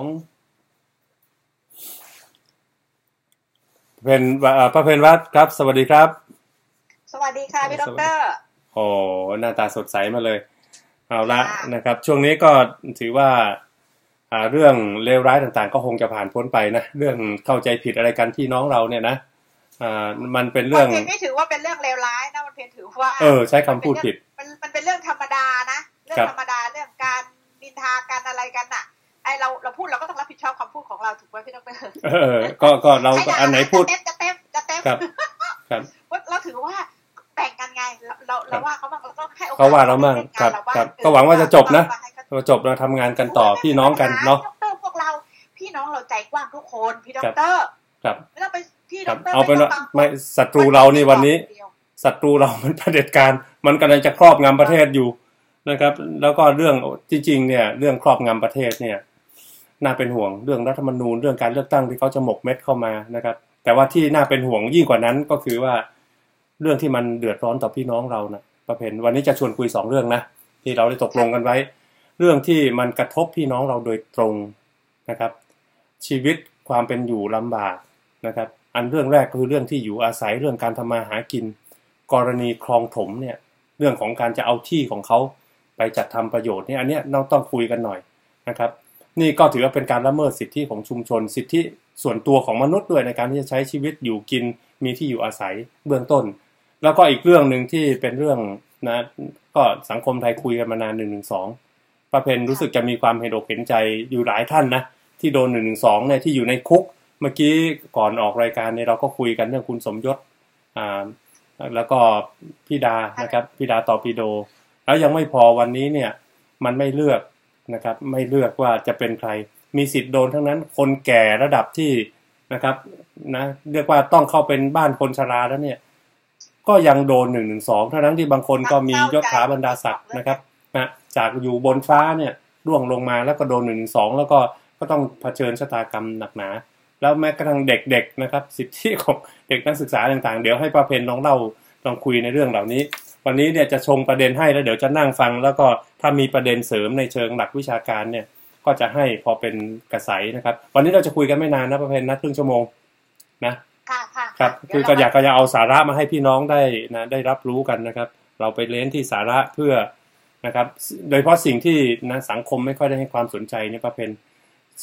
ของเป็นพระเพนวัดครับสวัสดีครับสวัสดีค่ะพี่ดร.โอ้หน้าตาสดใสมาเลยเอาละนะครับช่วงนี้ก็ถือว่าเรื่องเลวร้ายต่างๆก็คงจะผ่านพ้นไปนะเรื่องเข้าใจผิดอะไรกันพี่น้องเราเนี่ยนะมันเป็นเรื่องมันไม่ถือว่าเป็นเรื่องเลวร้ายนะมันเพียงถือว่าใช้คำพูดผิดมันเป็นเรื่องธรรมดานะเรื่องธรรมดาเรื่องการนินทากันอะไรกันน่ะไอเราพูดเราก็ต้องรับผิดชอบคำพูดของเราถูกไหมพี่ดร.ก็เราอันไหนพูดจะเต็มครับเราถือว่าแบ่งกันไงเราว่าเขาบ้างเราก็ให้เขาว่าเราบ้างครับก็หวังว่าจะจบนะเราจบเราทำงานกันต่อพี่น้องกันเนาะพวกเราพี่น้องเราใจกว้างทุกคนพี่ดร.ครับไม่ต้องไปพี่ดร.เอาไปไม่ศัตรูเรานี่วันนี้ศัตรูเรามันเผด็จการมันกำลังจะครอบงำประเทศอยู่นะครับแล้วก็เรื่องจริงๆเนี่ยเรื่องครอบงำประเทศเนี่ยน่าเป็นห่วงเรื่องรัฐธรรมนูญเรื่องการเลือกตั้งที่เขาจะหมกเม็ดเข้ามานะครับแต่ว่าที่น่าเป็นห่วงยิ่งกว่านั้นก็คือว่าเรื่องที่มันเดือดร้อนต่อพี่น้องเรานะประเพณวันนี้จะชวนคุย2เรื่องนะที่เราได้ตกลงกันไว้เรื่องที่มันกระทบพี่น้องเราโดยตรงนะครับชีวิตความเป็นอยู่ลำบากนะครับอันเรื่องแรกคือเรื่องที่อยู่อาศัยเรื่องการทำมาหากินกรณีคลองถมเนี่ยเรื่องของการจะเอาที่ของเขาไปจัดทำประโยชน์นี่อันเนี้ยเราต้องคุยกันหน่อยนะครับนี่ก็ถือว่าเป็นการละเมิดสิทธิของชุมชนสิทธิส่วนตัวของมนุษย์ด้วยในการที่จะใช้ชีวิตอยู่กินมีที่อยู่อาศัยเบื้องต้นแล้วก็อีกเรื่องนึงที่เป็นเรื่องนะก็สังคมไทยคุยกันมานาน112ประเพณรู้สึกจะมีความเห็นอกเห็นใจอยู่หลายท่านนะที่โดน112เนี่ยที่อยู่ในคุกเมื่อกี้ก่อนออกรายการเนี่ยเราก็คุยกันเรื่องคุณสมยศแล้วก็พี่ดานะครับพี่ดาตอปิโดแล้วยังไม่พอวันนี้เนี่ยมันไม่เลือกนะครับไม่เลือกว่าจะเป็นใครมีสิทธิ์โดนทั้งนั้นคนแก่ระดับที่นะครับนะเรียกว่าต้องเข้าเป็นบ้านคนชราแล้วเนี่ยก็ยังโดน112ทั้งที่บางคนก็มียศถาบรรดาศักดิ์นะครับนะจากอยู่บนฟ้าเนี่ยร่วงลงมาแล้วก็โดน112แล้วก็ต้องเผชิญชะตากรรมหนักหนาแล้วแม้กระทั่งเด็กๆนะครับสิทธิของเด็กนักศึกษาต่างๆเดี๋ยวให้ป้าเพนลองเล่าลองคุยในเรื่องเหล่านี้วันนี้เนี่ยจะชงประเด็นให้แล้วเดี๋ยวจะนั่งฟังแล้วก็ถ้ามีประเด็นเสริมในเชิงหลักวิชาการเนี่ยก็จะให้พอเป็นกระแสนะครับวันนี้เราจะคุยกันไม่นานนะป้าเพนนะครึ่งชั่วโมงนะค่ะครับคือก็อยากจะเอาสาระมาให้พี่น้องได้นะได้รับรู้กันนะครับเราไปเล่นที่สาระเพื่อนะครับโดยเฉพาะสิ่งที่นะสังคมไม่ค่อยได้ให้ความสนใจเนี่ยป้าเพน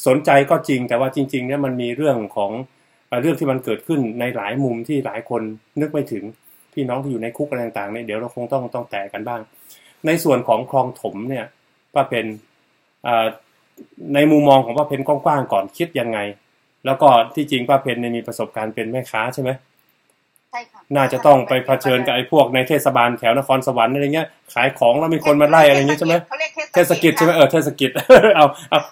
สนใจก็จริงแต่ว่าจริงๆเนี่ยมันมีเรื่องของเรื่องที่มันเกิดขึ้นในหลายมุมที่หลายคนนึกไม่ถึงพี่น้องที่อยู่ในคุกอะไรต่างๆเนี่ยเดี๋ยวเราคงต้องแตะกันบ้างในส่วนของคลองถมเนี่ยป้าเพนในมุมมองของป้าเพนกว้างๆก่อนคิดยังไงแล้วก็ที่จริงป้าเพนเนี่ยมีประสบการณ์เป็นแม่ค้าใช่ไหมใช่ค่ะน่าจะต้องไปเผชิญกับไอ้พวกในเทศบาลแถวนครสวรรค์อะไรเงี้ยขายของแล้วมีคนมาไล่อะไรเงี้ยใช่ไหมเทศกิจใช่ไหมเทศกิจเอา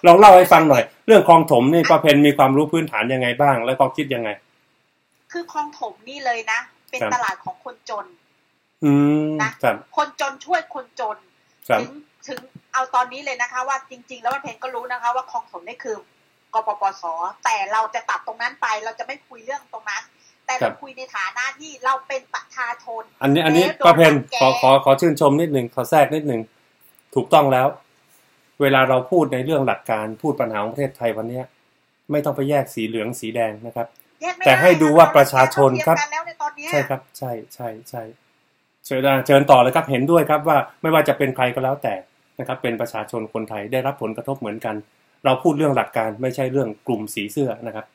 ลองเล่าให้ฟังหน่อยเรื่องคลองถมนี่ป้าเพนมีความรู้พื้นฐานยังไงบ้างแล้วก็คิดยังไงคือคลองถมนี่เลยนะเป็นตลาดของคนจนนะคนจนช่วยคนจนถึงเอาตอนนี้เลยนะคะว่าจริงๆแล้วป้าเพนก็รู้นะคะว่าคลองถมนี่คือกปปส.แต่เราจะตัดตรงนั้นไปเราจะไม่คุยเรื่องตรงนั้นแต่เราคุยในฐานะที่เราเป็นประชาชนอันนี้ป้าเพนขอชื่นชมนิดนึงขอแทรกนิดนึงถูกต้องแล้วเวลาเราพูดในเรื่องหลักการพูดปัญหาของประเทศไทยวันนี้ไม่ต้องไปแยกสีเหลืองสีแดงนะครับแต่ให้ดูว่าประชาชนครับใช่ครับใช่เชิญต่อเลยครับเห็นด้วยครับว่าไม่ว่าจะเป็นใครก็แล้วแต่นะครับเป็นประชาชนคนไทยได้รับผลกระทบเหมือนกันเราพูดเรื่องหลักการไม่ใช่เรื่องกลุ่มสีเสื้อนะครับ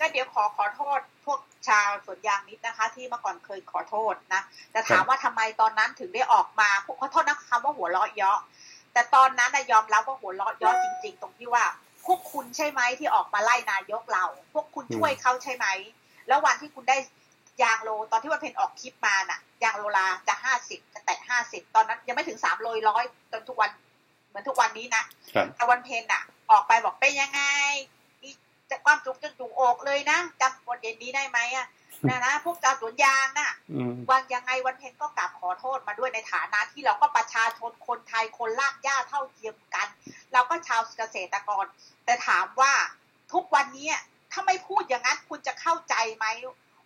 ก็เดี๋ยวขอโทษพวกชาวสวนยางนิดนะคะที่เมื่อก่อนเคยขอโทษนะแต่ถามว่าทำไมตอนนั้นถึงได้ออกมาขอโทษนะคำว่าหัวเราะเยาะแต่ตอนนั้นยอมรับว่าหัวเราะเยาะจริงๆตรงที่ว่าพวกคุณใช่ไหมที่ออกมาไล่นายกเราพวกคุณช่วยเขาใช่ไหมแล้ววันที่คุณได้ยางโลตอนที่วันเพนออกคลิปมาน่ะยางโลลาจะ50จะแตะ50ตอนนั้นยังไม่ถึง3โลร้อยจนทุกวันเหมือนทุกวันนี้นะแต่วันเพนน่ะออกไปบอกเป็นยังไงนี่จะความจุกจะจุกอกเลยนะจำวันเย็นนี้ได้ไหมอ่ะนะพวกชาวสวนยางน่ะวันยังไงวันเพนก็กลับขอโทษมาด้วยในฐานะที่เราก็ประชาชนคนไทยคนรากหญ้าเท่าเทียมกันเราก็ชาวเกษตรกรแต่ถามว่าทุกวันนี้ถ้าไม่พูดอย่างนั้นคุณจะเข้าใจไหม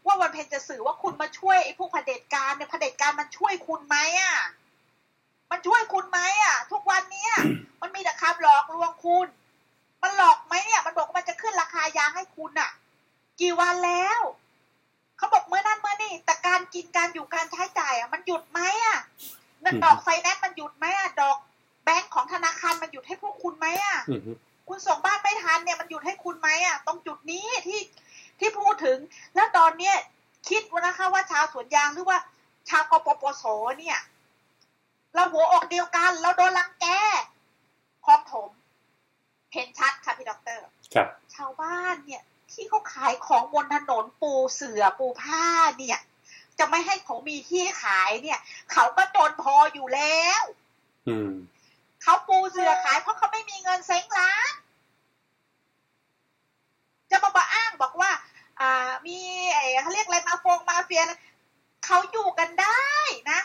ว่าวันเพนจะสื่อว่าคุณมาช่วยไอ้พวกเผด็จการเนี่ยเผด็จการมันช่วยคุณไหมอ่ะมันช่วยคุณไหมอ่ะทุกวันนี้มันมีแต่คำหลอกลวงคุณมันหลอกไหมเนี่ย กี่วันแล้วเขาบอกเมื่อนั่นเมื่อนี่แต่การกินการอยู่การใช้จ่ายอ่ะมันหยุดไหมอ่ะเงินดอกไฟแนนซ์มันหยุดไหมอ่ะดอกแบงก์ของธนาคารมันหยุดให้พวกคุณไหมอ่ะคุณส่งบ้านไม่ทันเนี่ยมันหยุดให้คุณไหมอ่ะตรงจุดนี้ที่พูดถึงแล้วตอนเนี้ยคิดว่านะคะว่าชาวสวนยางหรือว่าชาวกปปสเนี่ยเราหัวอกเดียวกันเราโดนรังแกของถมเห็นชัดค่ะพี่ดร.ครับชาวบ้านเนี่ยที่เขาขายของบนถนนปูเสือปูผ้าเนี่ยจะไม่ให้เขามีที่ขายเนี่ยเขาก็จนพออยู่แล้วเขาปูเสือขายเพราะเขาไม่มีเงินเซ้งร้านจะมาบอกอ้างบอกว่ามีเขาเรียกอะไรมาเฟียเขาอยู่กันได้นะ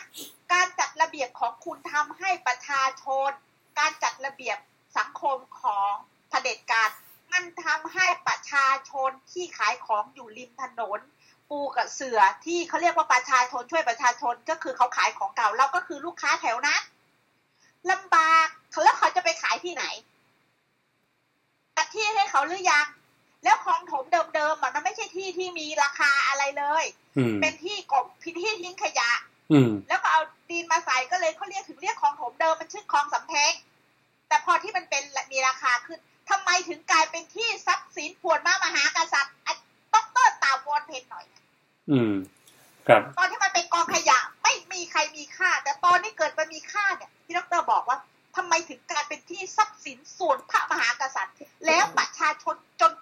การจัดระเบียบของคุณทำให้ประชาชนการจัดระเบียบสังคมของเผด็จการมันทำให้ประชาชนที่ขายของอยู่ริมถนนปูกับเสือที่เขาเรียกว่าประชาชนช่วยประชาชนก็คือเขาขายของเก่าเราก็คือลูกค้าแถวนั้นลำบากแล้วเขาจะไปขายที่ไหนจัดที่ให้เขาหรือยังแล้วของถมเดิมๆมันไม่ใช่ที่ที่มีราคาอะไรเลยเป็นที่กบพิธีทิ้งขยะแล้วก็เอาดินมาใส่ก็เลยเขาเรียกถึงเรียกของถมเดิมมันชื่อคลองสำเพ็งแต่พอที่มันเป็นมีราคาขึ้นทำไมถึงกลายเป็นที่ทรัพย์สินพวนมามหากษัตริย์ต้องเติร์ดตาวอนเพนหน่อยครับตอนที่มันเป็นกองขยะไม่มีใครมีค่าแต่ตอนนี้เกิดมันมีค่าเนี่ยที่ดร.บอกว่าทำไมถึงกลายเป็นที่ทรัพย์สินส่วนพระมหากษัตริย์แล้วประชาชน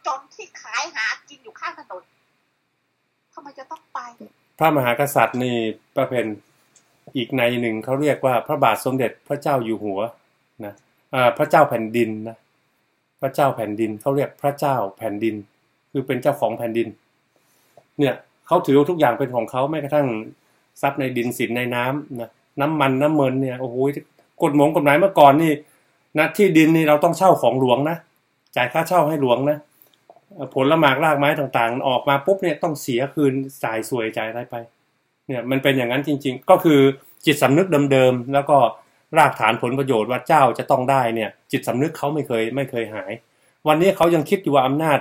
จนที่ขายหากินอยู่ข้างถนนทำไมจะต้องไปพระมหากษัตริย์นี่ประเพณอีกในหนึ่งเขาเรียกว่าพระบาทสมเด็จพระเจ้าอยู่หัวนะพระเจ้าแผ่นดินนะพระเจ้าแผ่นดินเขาเรียกพระเจ้าแผ่นดินคือเป็นเจ้าของแผ่นดินเนี่ยเขาถือทุกอย่างเป็นของเขาแม้กระทั่งทรัพย์ในดินสินในน้ำนะน้ำมันน้ำเมินเนี่ยโอ้โหกฎหมายเมื่อก่อนนี่นะที่ดินนี่เราต้องเช่าของหลวงนะจ่ายค่าเช่าให้หลวงนะผลละหมากรากไม้ต่างๆออกมาปุ๊บเนี่ยต้องเสียคืนจ่ายสวยจ่ายอะไรไปเนี่ยมันเป็นอย่างนั้นจริงๆก็คือจิตสำนึกเดิมๆแล้วก็รากฐานผลประโยชน์ว่าเจ้าจะต้องได้เนี่ยจิตสำนึกเขาไม่เคยหายวันนี้เขายังคิดอยู่ว่าอำนาจ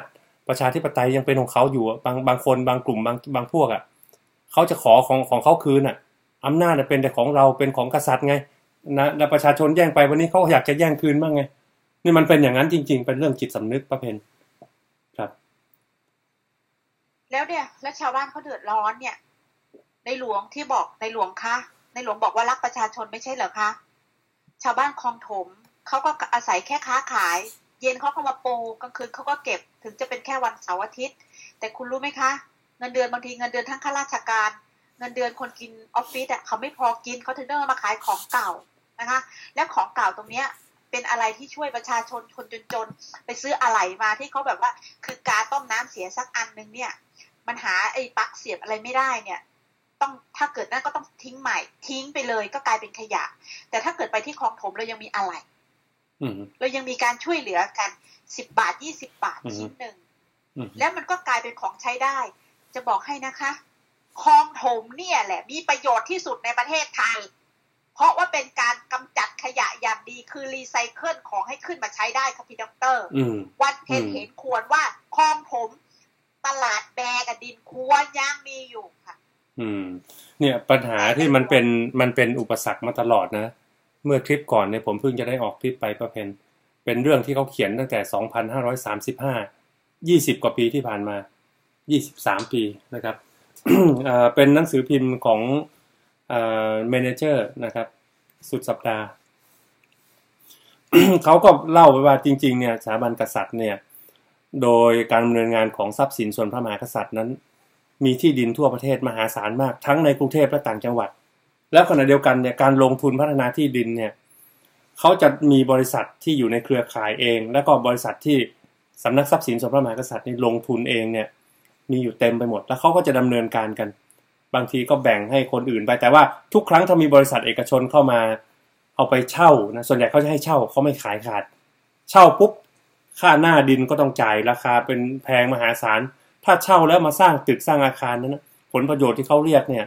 ประชาธิปไตยยังเป็นของเขาอยู่บางคนบางกลุ่มบางพวกอ่ะเขาจะขอของเขาคืนอ่ะอำนาจเป็นแต่ของเราเป็นของกษัตริย์ไงนะแล้วประชาชนแย่งไปวันนี้เขาอยากจะแย่งคืนบ้างไงนี่มันเป็นอย่างนั้นจริงๆเป็นเรื่องจิตสำนึกประเพณครับแล้วเนี่ยแล้วชาวบ้านเขาเดือดร้อนเนี่ยในหลวงคะในหลวงบอกว่ารักประชาชนไม่ใช่เหรอคะชาวบ้านคลองถมเขาก็อาศัยแค่ค้าขายเย็นเขาก็มาปูกลางคืนเขาก็เก็บถึงจะเป็นแค่วันเสาร์อาทิตย์แต่คุณรู้ไหมคะเงินเดือนบางทีเงินเดือนทั้งข้าราชการเงินเดือนคนกินออฟฟิศอ่ะเขาไม่พอกินเขาถึงต้องมาขายของเก่านะคะแล้วของเก่าตรงเนี้ยเป็นอะไรที่ช่วยประชาชนคนจนๆไปซื้ออะไหล่มาที่เขาแบบว่าคือกาต้มน้ำเสียสักอันนึงเนี่ยมันหาไอ้ปลั๊กเสียบอะไรไม่ได้เนี่ยต้องถ้าเกิดนั่นก็ต้องทิ้งใหม่ทิ้งไปเลยก็กลายเป็นขยะแต่ถ้าเกิดไปที่คลองถมเรายังมีอะไหล่เรายังมีการช่วยเหลือกัน10 บาท20 บาทชิ้นนึงแล้วมันก็กลายเป็นของใช้ได้จะบอกให้นะคะคลองถมเนี่ยแหละมีประโยชน์ที่สุดในประเทศไทยเพราะว่าเป็นการกำจัดขยะอย่างดีคือรีไซเคิลของให้ขึ้นมาใช้ได้ครับพี่ดร.วันเพ็ญเห็นควรว่าคลองถมตลาดแบกับดินควรยังมีอยู่ค่ะเนี่ยปัญหาที่มันเป็นอุปสรรคมาตลอดนะเมื่อคลิปก่อนเนี่ยผมเพิ่งจะได้ออกคลิปไปประเพณเป็นเรื่องที่เขาเขียนตั้งแต่2535 20กว่าปีที่ผ่านมา23 ปีนะครับ เป็นหนังสือพิมพ์ของเมเนเจอร์นะครับสุดสัปดาห์ เขาก็เล่าไว้ว่าจริงๆเนี่ยสถาบันกษัตริย์เนี่ยโดยการดำเนินงานของทรัพย์สินส่วนพระมหากษัตริย์นั้นมีที่ดินทั่วประเทศมหาศาลมากทั้งในกรุงเทพและต่างจังหวัดแล้วขณะเดียวกันเนี่ยการลงทุนพัฒนาที่ดินเนี่ยเขาจะมีบริษัทที่อยู่ในเครือข่ายเองแล้วก็บริษัทที่สำนักทรัพย์สินส่วนพระมหากษัตริย์นี่ลงทุนเองเนี่ยมีอยู่เต็มไปหมดแล้วเขาก็จะดำเนินการกันบางทีก็แบ่งให้คนอื่นไปแต่ว่าทุกครั้งถ้ามีบริษัทเอกชนเข้ามาเอาไปเช่านะส่วนใหญ่เขาจะให้เช่าเขาไม่ขายขาดเช่าปุ๊บค่าหน้าดินก็ต้องจ่ายราคาเป็นแพงมหาศาลถ้าเช่าแล้วมาสร้างตึกสร้างอาคารนั้นนะผลประโยชน์ที่เขาเรียกเนี่ย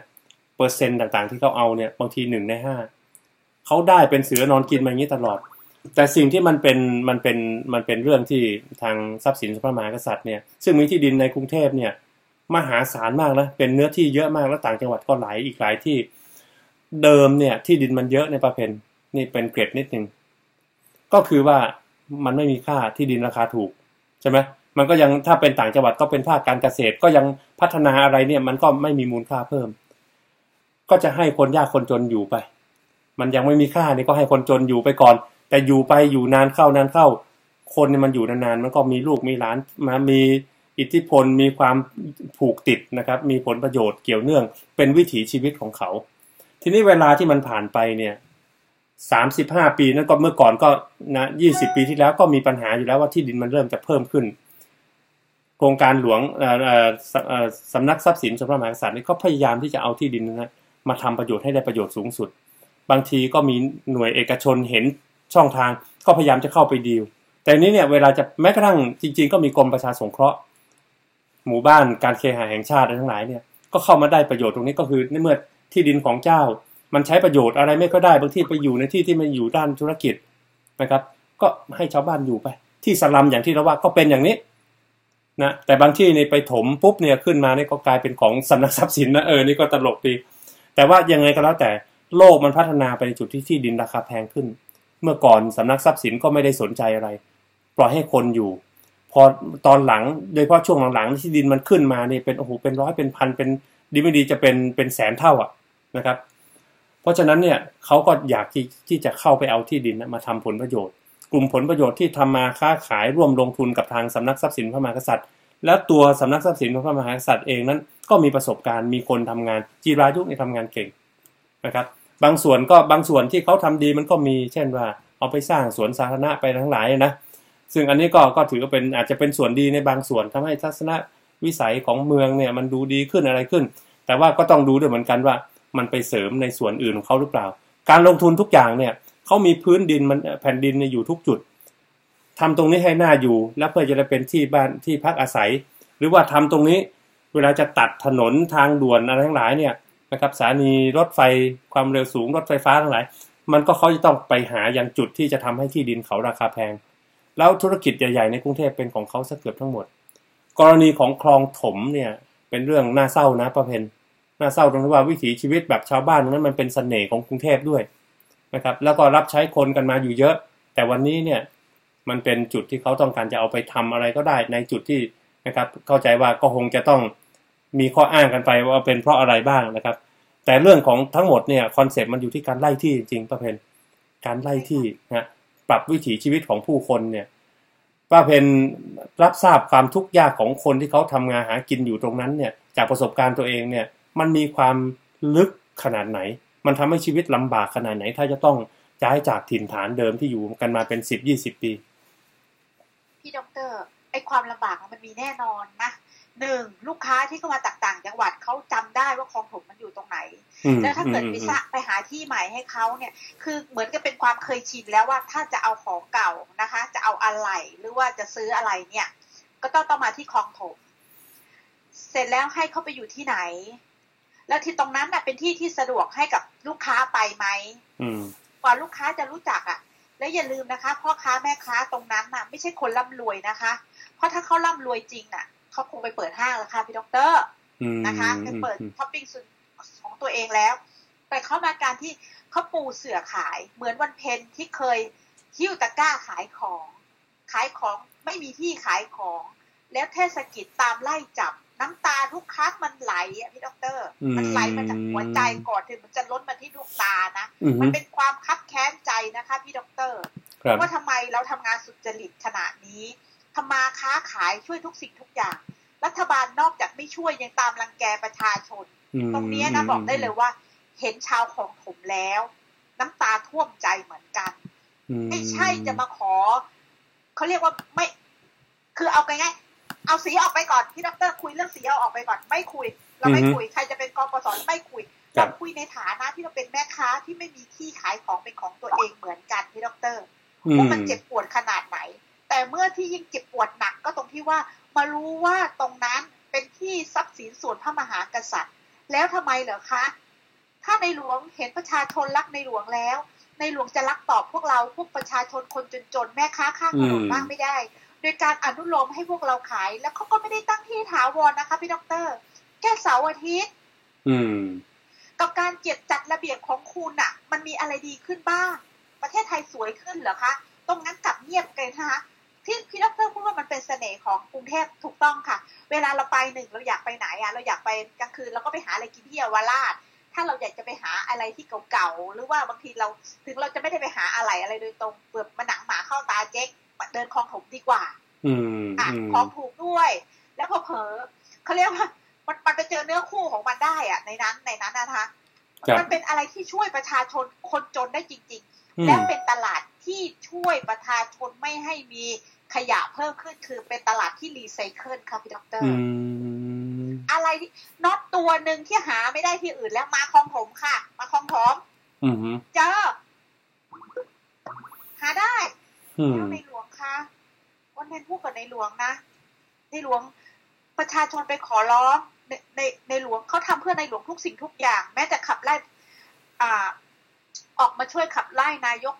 เปอร์เซ็นต์ต่างๆที่เขาเอาเนี่ยบางที1 ใน 5เขาได้เป็นเสือนอนกินมาอย่างนี้ตลอดแต่สิ่งที่มันเป็นเรื่องที่ทางทรัพย์สินพระมหากษัตริย์เนี่ยซึ่งมีที่ดินในกรุงเทพเนี่ย มหาศาลมากนะเป็นเนื้อที่เยอะมากและต่างจังหวัดก็หลายอีกหลายที่เดิมเนี่ยที่ดินมันเยอะในประเพณนี่เป็นเกรดนิดนึงก็คือว่ามันไม่มีค่าที่ดินราคาถูกใช่ไหมมันก็ยังถ้าเป็นต่างจังหวัดก็เป็นภาคการเกษตรก็ยังพัฒนาอะไรเนี่ยมันก็ไม่มีมูลค่าเพิ่มก็จะให้คนยากคนจนอยู่ไปมันยังไม่มีค่านี่ก็ให้คนจนอยู่ไปก่อนแต่อยู่ไปอยู่นานเข้านานเข้าคนเนี่ยมันอยู่นานๆมันก็มีลูกมีหลานมามีอิทธิพลมีความผูกติดนะครับมีผลประโยชน์เกี่ยวเนื่องเป็นวิถีชีวิตของเขาทีนี้เวลาที่มันผ่านไปเนี่ย35 ปีนั่นก็เมื่อก่อนก็นะ20 ปีที่แล้วก็มีปัญหาอยู่แล้วว่าที่ดินมันเริ่มจะเพิ่มขึ้นโครงการหลวงสำนักทรัพย์สินสมพระมหากษัตริย์นี่ก็พยายามที่จะเอาที่ดินนะมาทำประโยชน์ให้ได้ประโยชน์สูงสุดบางทีก็มีหน่วยเอกชนเห็นช่องทางก็พยายามจะเข้าไปดีลแต่นี้เนี่ยเวลาจะแม้กระทั่งจริงๆก็มีกรมประชาสงเคราะห์หมู่บ้านการเคหะแห่งชาติทั้งหลายเนี่ยก็เข้ามาได้ประโยชน์ตรงนี้ก็คือในเมื่อที่ดินของเจ้ามันใช้ประโยชน์อะไรไม่ก็ได้บางที่ไปอยู่ในที่ที่มันอยู่ด้านธุรกิจนะครับก็ให้ชาวบ้านอยู่ไปที่สลัมอย่างที่เราว่าก็เป็นอย่างนี้นะแต่บางที่ในไปถมปุ๊บเนี่ยขึ้นมาเนี่ยก็กลายเป็นของสำนักทรัพย์สินนะนี่ก็ตลกดีแต่ว่ายังไงก็แล้วแต่โลกมันพัฒนาไปในจุดที่ที่ดินราคาแพงขึ้นเมื่อก่อนสำนักทรัพย์สินก็ไม่ได้สนใจอะไรปล่อยให้คนอยู่พอตอนหลังโดยเฉพาะช่วงหลังๆที่ดินมันขึ้นมาเนี่ยเป็นโอ้โหเป็นร้อยเป็นพันเป็นดีไม่ดีจะเป็นแสนเท่าอ่ะนะครับเพราะฉะนั้นเนี่ยเขาก็อยากที่จะเข้าไปเอาที่ดินมาทำผลประโยชน์กลุ่มผลประโยชน์ที่ทำมาค้าขายร่วมลงทุนกับทางสำนักทรัพย์สินพระมหากษัตริย์และตัวสำนักทรัพย์สินพระมหากษัตริย์เองนั้นก็มีประสบการณ์มีคนทำงานจีรายุเนี่ยทำงานเก่งนะครับบางส่วนที่เขาทำดีมันก็มีเช่นว่าเอาไปสร้างสวนสาธารณะไปทั้งหลายนะซึ่งอันนี้ก็ถือว่าเป็นอาจจะเป็นส่วนดีในบางส่วนทำให้ทัศนวิสัยของเมืองเนี่ยมันดูดีขึ้นอะไรขึ้นแต่ว่าก็ต้องดูด้วยเหมือนกันว่ามันไปเสริมในส่วนอื่นของเขาหรือเปล่าการลงทุนทุกอย่างเนี่ยเขามีพื้นดินมันแผ่นดินอยู่ทุกจุดทำตรงนี้ให้หน้าอยู่แล้วเพื่อจะได้เป็นที่บ้านที่พักอาศัยหรือว่าทำตรงนี้เวลาจะตัดถนนทางด่วนอะไรทั้งหลายเนี่ยนะครับสถานีรถไฟความเร็วสูงรถไฟฟ้าทั้งหลายมันก็เขาจะต้องไปหาอย่างจุดที่จะทำให้ที่ดินเขาราคาแพงแล้วธุรกิจใหญ่ๆในกรุงเทพเป็นของเขาซะเกือบทั้งหมดกรณีของคลองถมเนี่ยเป็นเรื่องน่าเศร้านะประเพณน่าเศร้าตรงที่ว่าวิถีชีวิตแบบชาวบ้านนั้นมันเป็นเสน่ห์ของกรุงเทพด้วยนะครับแล้วก็รับใช้คนกันมาอยู่เยอะแต่วันนี้เนี่ยมันเป็นจุดที่เขาต้องการจะเอาไปทำอะไรก็ได้ในจุดที่นะครับเข้าใจว่าก็คงจะต้องมีข้ออ้างกันไปว่าเป็นเพราะอะไรบ้างนะครับแต่เรื่องของทั้งหมดเนี่ยคอนเซ็ปต์มันอยู่ที่การไล่ที่จริงป้าเพนการไล่ที่นะปรับวิถีชีวิตของผู้คนเนี่ยป้าเพนรับทราบความทุกข์ยากของคนที่เขาทำงานหากินอยู่ตรงนั้นเนี่ยจากประสบการณ์ตัวเองเนี่ยมันมีความลึกขนาดไหนมันทำให้ชีวิตลำบากขนาดไหนถ้าจะต้องย้ายจากถิ่นฐานเดิมที่อยู่กันมาเป็น10-20 ปีพี่ดร.ไอ้ความลำบากมันมีแน่นอนนะหนึ่งลูกค้าที่เข้ามาจากต่างจังหวัดเขาจำได้ว่าคลองถมมันอยู่ตรงไหนแล้วถ้าเกิดไปหาที่ใหม่ให้เขาเนี่ยคือเหมือนกับเป็นความเคยชินแล้วว่าถ้าจะเอาของเก่านะคะจะเอาอะไรหรือว่าจะซื้ออะไรเนี่ยก็ต้องมาที่คลองถมเสร็จแล้วให้เขาไปอยู่ที่ไหนแล้วที่ตรงนั้นน่ะเป็นที่ที่สะดวกให้กับลูกค้าไปไหมกว่าลูกค้าจะรู้จักอ่ะและอย่าลืมนะคะพ่อค้าแม่ค้าตรงนั้นน่ะไม่ใช่คนร่ำรวยนะคะเพราะถ้าเขาร่ำรวยจริงน่ะเขาคงไปเปิดห้างแล้วค่ะพี่ดร.นะคะไปเปิดช้อปปิ้งส่วนของตัวเองแล้วแต่เขามาการที่เขาปูเสื่อขายเหมือนวันเพ็ญที่เคยหิ้วตะกร้าขายของไม่มีที่ขายของแล้วเทศกิจตามไล่จับน้ำตาทุกครั้งมันไหลอ่ะพี่ดร.มันไหลมาจากหัวใจก่อนถึงมันจะล้นมาที่ดวงตานะมันเป็นความคับแค้นใจนะคะพี่ดร.ว่าทำไมเราทำงานสุจริตขนาดนี้ทำมาค้าขายช่วยทุกสิ่งทุกอย่างรัฐบาลนอกจากไม่ช่วยยังตามรังแกประชาชนตรงนี้นะบอกได้เลยว่าเห็นชาวของผมแล้วน้ำตาท่วมใจเหมือนกันไม่ใช่จะมาขอเขาเรียกว่าไม่คือเอาไงเอาสีออกไปก่อนพี่ดร.คุยเรื่องสีเอาออกไปก่อนไม่คุยเราไม่คุยใครจะเป็นกปส.ไม่คุยเราคุยในฐานะที่เราเป็นแม่ค้าที่ไม่มีที่ขายของเป็นของตัวเองเหมือนกันพี่ดร.ว่ามันเจ็บปวดขนาดไหนแต่เมื่อที่ยิ่งเจ็บปวดหนักก็ตรงที่ว่ามารู้ว่าตรงนั้นเป็นที่ทรัพย์สินส่วนพระมหากษัตริย์แล้วทำไมเหรอคะถ้าในหลวงเห็นประชาชนรักในหลวงแล้วในหลวงจะรักตอบพวกเราพวกประชาชนคนจนๆแม่ค้าข้างถนนบ้างไม่ได้ โดยการอนุโลมให้พวกเราขายแล้วเขาก็ไม่ได้ตั้งที่ถาวรนะคะพี่ดร.แค่เสาร์อาทิตย์กับการจัดระเบียบของคุณน่ะมันมีอะไรดีขึ้นบ้างประเทศไทยสวยขึ้นเหรอคะตรงนั้นกลับเงียบกันนะคะที่พี่ดร.พูดว่ามันเป็นเสน่ห์ของกรุงเทพถูกต้องค่ะเวลาเราไปหนึ่งเราอยากไปไหนอ่ะเราอยากไปกลางคืนเราก็ไปหาอะไรกินที่เยาวราชถ้าเราอยากจะไปหาอะไรที่เก่าๆหรือว่าบางทีเราถึงเราจะไม่ได้ไปหาอะไรโดยตรงเปลือกมันหนังหมาเข้าตาเจ๊กเดินคลองถมดีกว่าของถูกด้วยแล้วพอเผลอเขาเรียกว่ามันไปเจอเนื้อคู่ของมันได้อ่ะในนั้นนะคะมันเป็นอะไรที่ช่วยประชาชนคนจนได้จริงๆและเป็นตลาดที่ช่วยประชาชนไม่ให้มีขยะเพิ่มขึ้นคือเป็นตลาดที่รีไซเคิลค่ะพี่ดร.อะไรน็อตตัวหนึ่งที่หาไม่ได้ที่อื่นแล้วมาคลองถมค่ะมาคลองถมเจอหาได้แล้วในหลวงค่ะวันนั้นพูดกับในหลวงนะในหลวงประชาชนไปขอร้องในหลวงเขาทำเพื่อในหลวงทุกสิ่งทุกอย่างแม้แต่ขับไล่ออกมาช่วยขับไล่นายก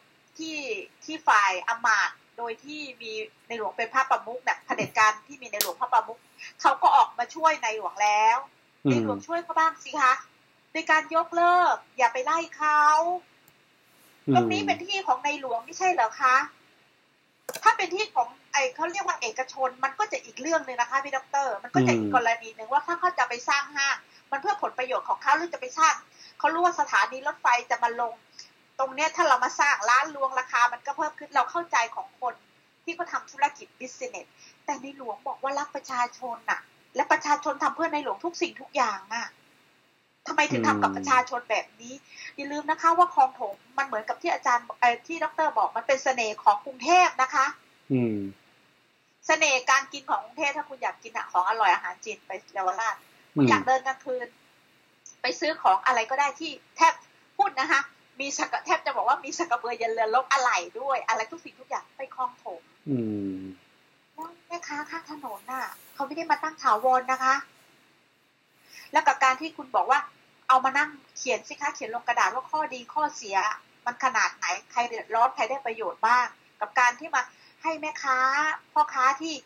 ที่ฝ่ายอำมาตย์โดยที่มีในหลวงเป็นพระประมุขแบบเผด็จการที่มีในหลวงพระประมุขเขาก็ออกมาช่วยในหลวงแล้วในหลวงช่วยเขาบ้างสิคะในการยกเลิกอย่าไปไล่เขาตรงนี้เป็นที่ของในหลวงไม่ใช่เหรอคะถ้าเป็นที่ของเขาเรียกว่าเอกชนมันก็จะอีกเรื่องนึงนะคะพี่ดร.มันก็จะอีกกรณีนึงว่าถ้าเขาจะไปสร้างห้างมันเพื่อผลประโยชน์ของเขาหรือจะไปสร้างเขารู้ว่าสถานีรถไฟจะมาลงตรงเนี้ยถ้าเรามาสร้างร้านลวงราคามันก็เพิ่มขึ้นเราเข้าใจของคนที่เขาทำธุรกิจ business แต่ในหลวงบอกว่ารักประชาชนน่ะและประชาชนทำเพื่อในหลวงทุกสิ่งทุกอย่างอ่ะทำไมถึงทำกับประชาชนแบบนี้อย่าลืมนะคะว่าคลองถมมันเหมือนกับที่อาจารย์ที่ดร.บอกมันเป็นเสน่ห์ของกรุงเทพนะคะเสน่ห์การกินของกรุงเทพถ้าคุณอยากกินของอร่อยอาหารจีนไปเยาวราชคุณอยากเดินกลางคืนไปซื้อของอะไรก็ได้ที่แทบพูดนะคะมีสักแทบจะบอกว่ามีสักกระเบือยันเรือลบอะไรด้วยอะไรทุกสิ่งทุกอย่างไปคลองถมแม่ค้าข้างถนนน่ะเขาไม่ได้มาตั้งถาวรนะคะแล้วกับการที่คุณบอกว่าเอามานั่งเขียนสิคะเขียนลงกระดาษว่าข้อดีข้อเสียมันขนาดไหนใครเดือดร้อนใครได้ประโยชน์บ้างกับการที่มาให้แม่ค้าพ่อค้าที่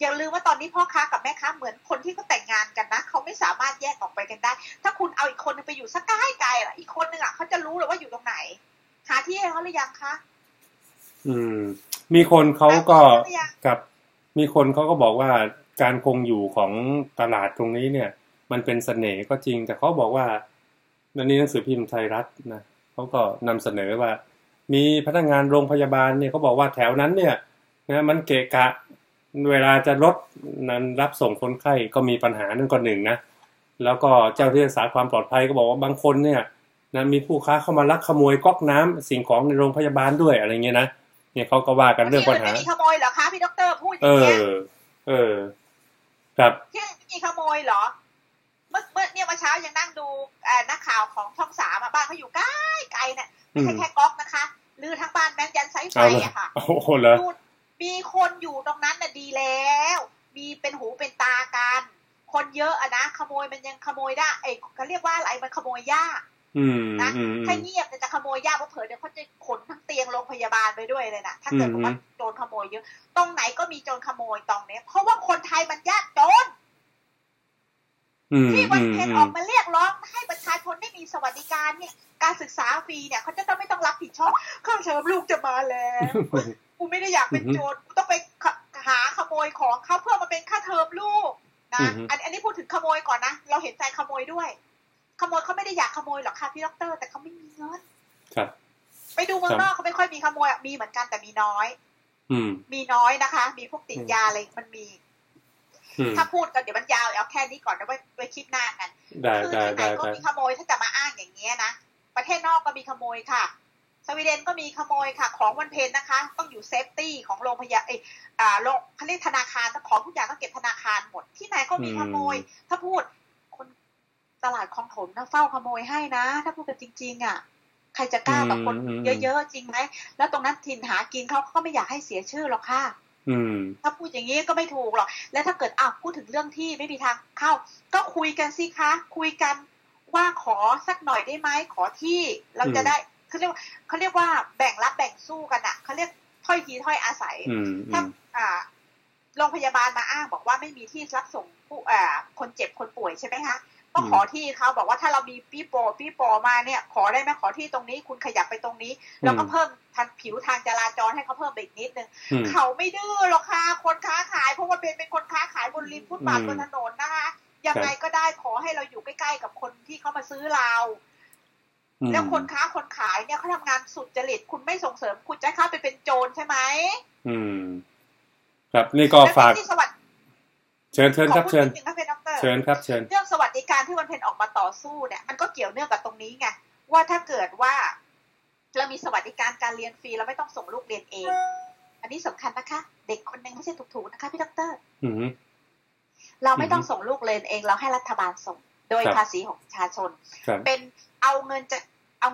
อย่าลืมว่าตอนนี้พ่อค้ากับแม่ค้าเหมือนคนที่เขาแต่งงานกันนะเขาไม่สามารถแยกออกไปกันได้ถ้าคุณเอาอีกคนนึงไปอยู่สักใกล้ไกลอีกคนนึงอ่ะเขาจะรู้หรือว่าอยู่ตรงไหนหาที่ให้เขาหรือยังคะมีคนเขาก็กับมีคนเขาก็บอกว่าการคงอยู่ของตลาดตรงนี้เนี่ยมันเป็นเสน่ห์ก็จริงแต่เขาบอกว่าในนี้หนังสือพิมพ์ไทยรัฐนะเขาก็นำเสนอว่ามีพนักงานโรงพยาบาลเนี่ยเขาบอกว่าแถวนั้นเนี่ยนะมันเกะกะเวลาจะรถนั้นรับส่งคนไข้ก็มีปัญหานั่นก็หนึ่งนะแล้วก็เจ้าที่รักษาความปลอดภัยก็บอกว่าบางคนเนี่ยนะมีผู้ค้าเข้ามาลักขโมยก๊อกน้ำสิ่งของในโรงพยาบาลด้วยอะไรเงี้ยนะเนี่ยเขาก็ว่ากันเรื่องปัญหาที่มีขโมยเหรอคะพี่ดร.พูดอย่างเงี้ยครับที่มีขโมยเหรอเมื่อเนี่ยเมื่อเช้ายังนั่งดูนักข่าวของช่องสามบ้านเขาอยู่ใกล้ไกลเนี่ยไม่ใช่แค่ก๊อกนะคะลือทั้งบ้านแม่งยันไซไฟอะค่ะมีคนอยู่ตรงนั้นน่ะดีแล้วมีเป็นหูเป็นตากันคนเยอะอะนะขโมยมันยังขโมยได้เขาเรียกว่าอะไรมันขโมยยากนะถ้าเงียบจะขโมยยากเพราะเผลอเดี๋ยวเขาจะขนทั้งเตียงโรงพยาบาลไปด้วยเลยนะถ้าเกิดว่าโจรขโมยเยอะตรงไหนก็มีโจรขโมยตรงนี้เพราะว่าคนไทยมันยากจนที่วันเพนออกมาเรียกร้องให้ประชาชนได้มีสวัสดิการเนี่ยการศึกษาฟรีเนี่ยเขาจะต้องไม่ต้องรับผิดชอบข้าวเสริมลูกจะมาแล้วกูไม่ได้อยากเป็นโจรกูต้องไปหาขโมยของเขาเพื่อมาเป็นค่าเทอมลูกนะอันนี้พูดถึงขโมยก่อนนะเราเห็นใจขโมยด้วยขโมยเขาไม่ได้อยากขโมยหรอกค่ะพี่ดร.แต่เขาไม่มีเงินครับไปดูเมืองนอกเขาไม่ค่อยมีขโมยมีเหมือนกันแต่มีน้อยมีน้อยนะคะมีพวกติดยาอะไรมันมีถ้าพูดกันเดี๋ยวมันยาวเอาแค่นี้ก่อนแล้วไปคิดหน้ากันคือที่ไหนก็มีขโมยถ้าจะมาอ้างอย่างเงี้ยนะประเทศนอกก็มีขโมยค่ะสวีเดนก็มีขโมยค่ะของวันเพ็ญนะคะต้องอยู่เซฟตี้ของโรงพยาบาลโรงเขาเรียกธนาคารของทุกอย่างต้องเก็บธนาคารหมดที่ไหนก็มีขโมยถ้าพูดคนตลาดคลองถมนะเฝ้าขโมยให้นะถ้าพูดกันจริงๆอ่ะใครจะกล้ากับคนเยอะๆจริงไหมแล้วตรงนั้นถิ่นหากินเขาก็ไม่อยากให้เสียชื่อหรอกค่ะถ้าพูดอย่างนี้ก็ไม่ถูกหรอกแล้วถ้าเกิดพูดถึงเรื่องที่ไม่มีทางเข้าก็คุยกันสิคะคุยกันว่าขอสักหน่อยได้ไหมขอที่เราจะได้เขาเรียกว่าแบ่งรับแบ่งสู้กันอ่ะเขาเรียกถ้อยทีถ้อยอาศัยถ้า โรงพยาบาลมาอ้างบอกว่าไม่มีที่รับส่งผู้คนเจ็บคนป่วยใช่ไหมคะก็ขอที่เขาบอกว่าถ้าเรามีปีโปมาเนี่ยขอได้ไหมขอที่ตรงนี้คุณขยับไปตรงนี้แล้วก็เพิ่มทางผิวทางจราจรให้เขาเพิ่มไปอีกนิดนึงเขาไม่ดื้อหรอกค่ะคนค้าขายเพราะว่าเป็นคนค้าขายบนริมฟุตบาทบนถนนนะคะยังไงก็ได้ขอให้เราอยู่ใกล้ๆกับคนที่เขามาซื้อเราแล้วคนค้าคนขายเนี่ยเขาทำงานสุดจริตคุณไม่ส่งเสริมคุณจะเข้าไปเป็นโจรใช่ไหมครับนี่ก็ฝากเชิญครับเชิญเรื่องสวัสดิการที่วันเพ็ญออกมาต่อสู้เนี่ยมันก็เกี่ยวเนื่องกับตรงนี้ไงว่าถ้าเกิดว่าเรามีสวัสดิการการเรียนฟรีเราไม่ต้องส่งลูกเรียนเองอันนี้สำคัญนะคะเด็กคนนึงไม่ใช่ถูกๆนะคะพี่ดร.เราไม่ต้องส่งลูกเรียนเองเราให้รัฐบาลส่งโดยภาษีของประชาชนเป็นเอาเงิ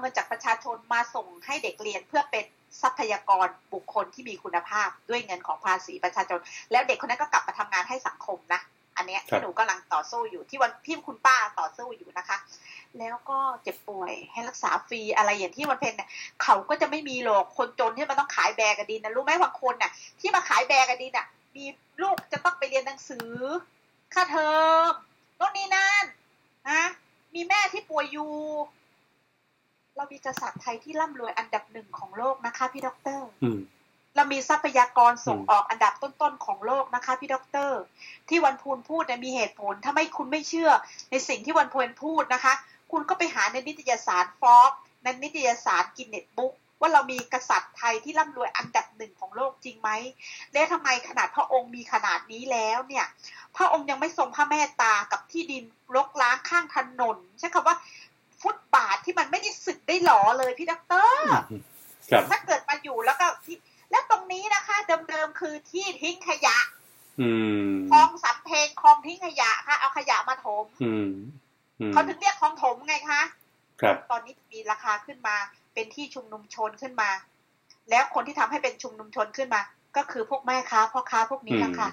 นจากประชาชนมาส่งให้เด็กเรียนเพื่อเป็นทรัพยากรบุคคลที่มีคุณภาพด้วยเงินของภาษีประชาชนแล้วเด็กคนนั้นก็กลับมาทำงานให้สังคมนะอันเนี้ยที่หนูกำลังต่อสู้อยู่ที่วันพี่คุณป้าต่อสู้อยู่นะคะแล้วก็เจ็บป่วยให้รักษาฟรีอะไรอย่างที่วันเพ็ญเนี่ยเขาก็จะไม่มีหรอกคนจนที่มันต้องขายแบกระดินนะรู้ไหมบางคนน่ะที่มาขายแบกระดินน่ะมีลูกจะต้องไปเรียนหนังสือค่าเทอมโน่นนี่นั่นนะมีแม่ที่ป่วยอยู่เรามีกษัตริย์ไทยที่ร่ำรวยอันดับหนึ่งของโลกนะคะพี่ด็อกเตอร์เรามีทรัพยากรส่งออกอันดับต้นๆของโลกนะคะพี่ด็อกเตอร์ที่วันพูนพูดเนี่ยมีเหตุผลถ้าไม่คุณไม่เชื่อในสิ่งที่วันพูนพูดนะคะคุณก็ไปหาในนิตยสารฟอร์บในนิตยสารกินเน็ตบุ๊กว่าเรามีกษัตริย์ไทยที่ร่ำรวยอันดับหนึ่งของโลกจริงไหมและทำไมขนาดพระองค์มีขนาดนี้แล้วเนี่ยพระองค์ยังไม่ทรงพระเมตตากับที่ดินรกร้างข้างถนนใช่คำว่าฟุตบาทที่มันไม่ได้สึกได้หลอเลยพี่ด็อกเตอร์ถ้าเกิดมาอยู่แล้วก็ที่แล้วตรงนี้นะคะเดิมๆคือที่ทิ้งขยะคลองสำเพ็งคลองทิ้งขยะค่ะเอาขยะมาถมเขาถึงเรียกคลองถมไงคะครับตอนนี้มีราคาขึ้นมาเป็นที่ชุมนุมชนขึ้นมาแล้วคนที่ทำให้เป็นชุมนุมชนขึ้นมาก็คือพวกแม่ค้าพ่อค้าพวกนี้นะคะ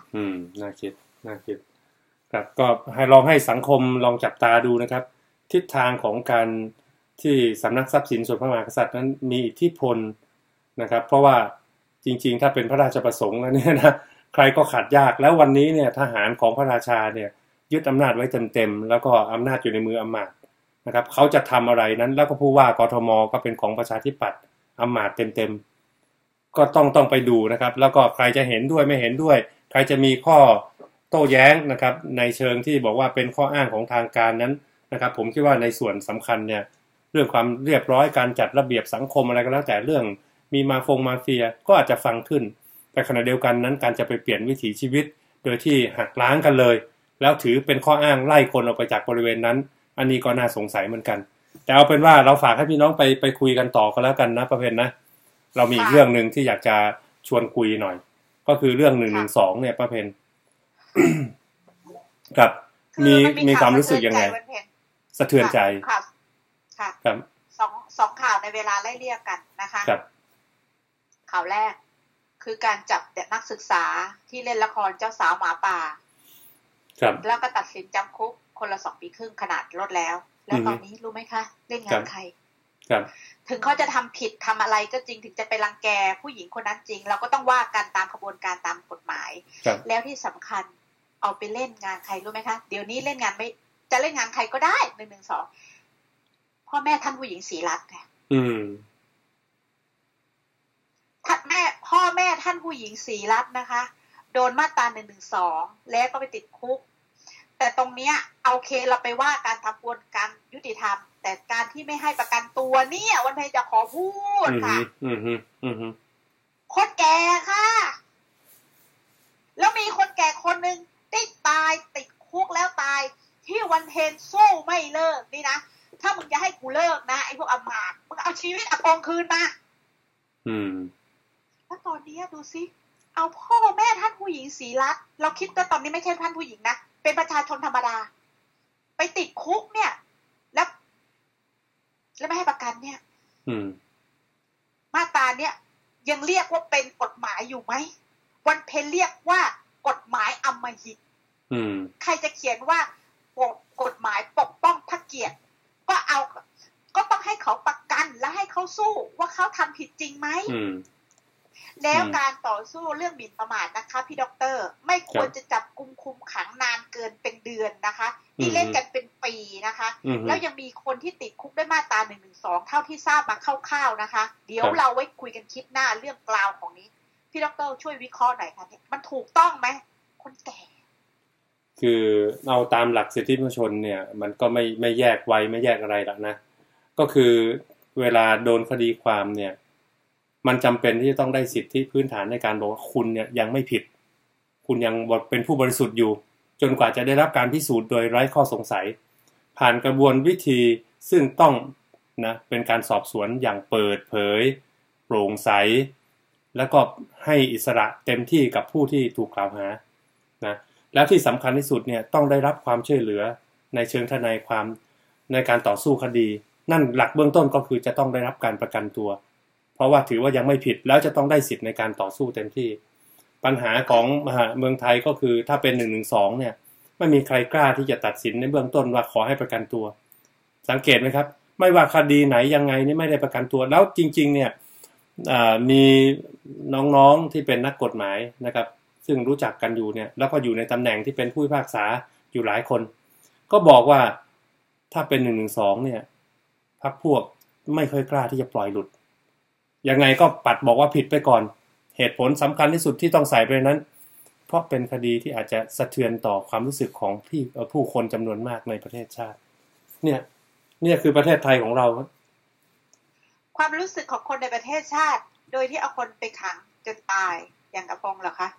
น่าคิดครับก็ให้ลองให้สังคมลองจับตาดูนะครับทิศทางของการที่สำนักทรัพย์สินส่วนพระมหากษัตริย์นั้นมีอิทธิพลนะครับเพราะว่าจริงๆถ้าเป็นพระราชประสงค์แล้วเนี่ยนะใครก็ขาดยากแล้ววันนี้เนี่ยทหารของพระราชาเนี่ยยึดอำนาจไว้เต็มๆแล้วก็อำนาจอยู่ในมืออำมาตย์นะครับเขาจะทำอะไรนั้นแล้วก็ผู้ว่ากทม.ก็เป็นของประชาธิปัตย์อำมาตย์เต็มๆก็ต้องไปดูนะครับแล้วก็ใครจะเห็นด้วยไม่เห็นด้วยใครจะมีข้อโต้แย้งนะครับในเชิงที่บอกว่าเป็นข้ออ้างของทางการนั้นนะครับผมคิดว่าในส่วนสำคัญเนี่ยเรื่องความเรียบร้อยการจัดระเบียบสังคมอะไรก็แล้วแต่เรื่องมีมาเฟียก็อาจจะฟังขึ้นแต่ขณะเดียวกันนั้นการจะไปเปลี่ยนวิถีชีวิตโดยที่หักล้างกันเลยแล้วถือเป็นข้ออ้างไล่คนออกไปจากบริเวณนั้นอันนี้ก็น่าสงสัยเหมือนกันแต่เอาเป็นว่าเราฝากให้พี่น้องไปคุยกันต่อก็แล้วกันนะประเพณนะเรามีอีกเรื่องนึงที่อยากจะชวนคุยหน่อยก็คือเรื่อง112เนี่ยประเพณ ครับมีความรู้สึกยังไงสะเทือนใจครับสองข่าวในเวลาไล่เรียกกันนะคะข่าวแรกคือการจับนักศึกษาที่เล่นละครเจ้าสาวหมาป่าแล้วก็ตัดสินจำคุกคนละ2 ปีครึ่งขนาดลดแล้วแล้วตอนนี้รู้ไหมคะเล่นงานใครถึงเขาจะทำผิดทำอะไรก็จริงถึงจะไปรังแกผู้หญิงคนนั้นจริงเราก็ต้องว่ากันตามกระบวนการตามกฎหมายแล้วที่สำคัญเอาไปเล่นงานใครรู้ไหมคะเดี๋ยวนี้เล่นงานไม่จะเล่นงานใครก็ได้112พ่อแม่ท่านผู้หญิงศรีรัตน์ค่ะท่านแม่พ่อแม่ท่านผู้หญิงศรีรัตน์นะคะโดนมาตรา112แล้วก็ไปติดคุกแต่ตรงเนี้ยโอเคเราไปว่าการทำกระบวนการยุติธรรมแต่การที่ไม่ให้ประกันตัวเนี่ยวันเพ็ญจะขอพูดค่ะคนแก่ค่ะแล้วมีคนแก่คนนึงได้ตายติดคุกแล้วตายที่วันเพ็ญสู้ไม่เลิกนี่นะถ้ามึงจะให้กูเลิกนะไอ้พวกอำมาตย์มึงเอาชีวิตอภรณ์คืนมาแล้วตอนนี้ดูสิเอาพ่อแม่ท่านผู้หญิงศรีรัตน์เราคิดว่าตอนนี้ไม่ใช่ท่านผู้หญิงนะเป็นประชาชนธรรมดาไปติดคุกเนี่ยแล้วไม่ให้ประกันเนี่ยมาตราเนี่ยยังเรียกว่าเป็นกฎหมายอยู่ไหมวันเพ็ญเรียกว่ากฎหมายอำมหิตใครจะเขียนว่ากฎหมายปกป้องพระเกียรติก็ต้องให้เขาประกันและให้เขาสู้ว่าเขาทำผิดจริงไหม แล้วการต่อสู้เรื่องหมิ่นประมาทนะคะพี่ด็อกเตอร์ไม่ควรจะจับกุมคุมขังนานเกินเป็นเดือนนะคะที่เล่นกันเป็นปีนะคะแล้วยังมีคนที่ติดคุกได้มาตรา112เท่าที่ทราบมาคร่าวๆนะคะเดี๋ยวเราไว้คุยกันคลิปหน้าเรื่องกล่าวของนี้พี่ด็อกเตอร์ช่วยวิเคราะห์หน่อยค่ะมันถูกต้องไหมคนแก่คือเอาตามหลักสิทธิมนุษยชนเนี่ยมันก็ไม่แยกไว้ไม่แยกอะไรหรอกนะก็คือเวลาโดนคดีความเนี่ยมันจำเป็นที่จะต้องได้สิทธิพื้นฐานในการบอกว่าคุณเนี่ยยังไม่ผิดคุณยังเป็นผู้บริสุทธิ์อยู่จนกว่าจะได้รับการพิสูจน์โดยไร้ข้อสงสัยผ่านกระบวนวิธีซึ่งต้องนะเป็นการสอบสวนอย่างเปิดเผยโปร่งใสแล้วก็ให้อิสระเต็มที่กับผู้ที่ถูกกล่าวหานะแล้วที่สำคัญที่สุดเนี่ยต้องได้รับความช่วยเหลือในเชิงทนายความในการต่อสู้คดีนั่นหลักเบื้องต้นก็คือจะต้องได้รับการประกันตัวเพราะว่าถือว่ายังไม่ผิดแล้วจะต้องได้สิทธิ์ในการต่อสู้เต็มที่ปัญหาของเมืองไทยก็คือถ้าเป็น112เนี่ยไม่มีใครกล้าที่จะตัดสินในเบื้องต้นว่าขอให้ประกันตัวสังเกตไหมครับไม่ว่าคดีไหนยังไงนี่ไม่ได้ประกันตัวแล้วจริงๆเนี่ยมีน้องๆที่เป็นนักกฎหมายนะครับซึ่งรู้จักกันอยู่เนี่ยแล้วก็อยู่ในตำแหน่งที่เป็นผู้พิพากษาอยู่หลายคนก็บอกว่าถ้าเป็น112เนี่ยพรรคพวกไม่ค่อยกล้าที่จะปล่อยหลุดยังไงก็ปัดบอกว่าผิดไปก่อนเหตุผลสำคัญที่สุดที่ต้องใส่ไปนั้นเพราะเป็นคดีที่อาจจะสะเทือนต่อความรู้สึกของผู้คนจำนวนมากในประเทศชาติเนี่ยคือประเทศไทยของเราความรู้สึกของคนในประเทศชาติโดยที่เอาคนไปขังจนตายอย่างกระพงเหรอคะ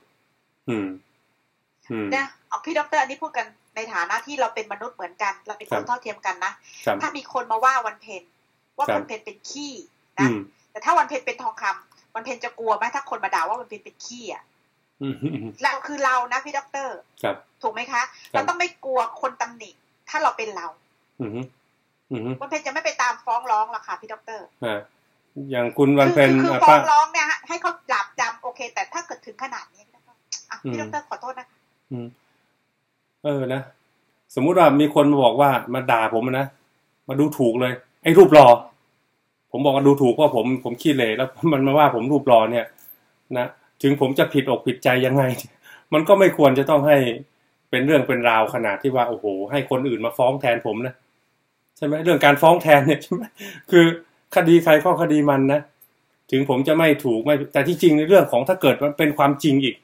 นะเอาพี่ด็อกเตอร์อันนี้พูดกันในฐานะที่เราเป็นมนุษย์เหมือนกันเราเป็นคนเท่าเทียมกันนะถ้ามีคนมาว่าวันเพ็ญว่าวันเพ็ญเป็นขี้นะแต่ถ้าวันเพ็ญเป็นทองคำวันเพ็ญจะกลัวไหมถ้าคนมาด่าว่าวันเพ็ญเป็นขี้อ่ะเราคือเรานะพี่ด็อกเตอร์ถูกไหมคะเราต้องไม่กลัวคนตำหนิถ้าเราเป็นเราวันเพ็ญจะไม่ไปตามฟ้องร้องหรอกค่ะพี่ด็อกเตอร์อย่างคุณวันเพ็ญคือฟ้องร้องเนี่ยให้เขาหลับจำโอเคแต่ถ้าเกิดถึงขนาดนี้พี่ดร.ขอโทษนะคะนะสมมุติว่ามีคนมาบอกว่ามาด่าผมนะมาดูถูกเลยไอ้รูปหล่อผมบอกว่าดูถูกว่าผมขี้เหร่แล้วมันมาว่าผมรูปหล่อเนี่ยนะถึงผมจะผิดอกผิดใจยังไงมันก็ไม่ควรจะต้องให้เป็นเรื่องเป็นราวขนาดที่ว่าโอ้โหให้คนอื่นมาฟ้องแทนผมนะใช่ไหมเรื่องการฟ้องแทนเนี่ยใช่ไหมคือคดีใครข้อคดีมันนะถึงผมจะไม่ถูกไม่แต่ที่จริงในเรื่องของถ้าเกิดมันเป็นความจริงอีก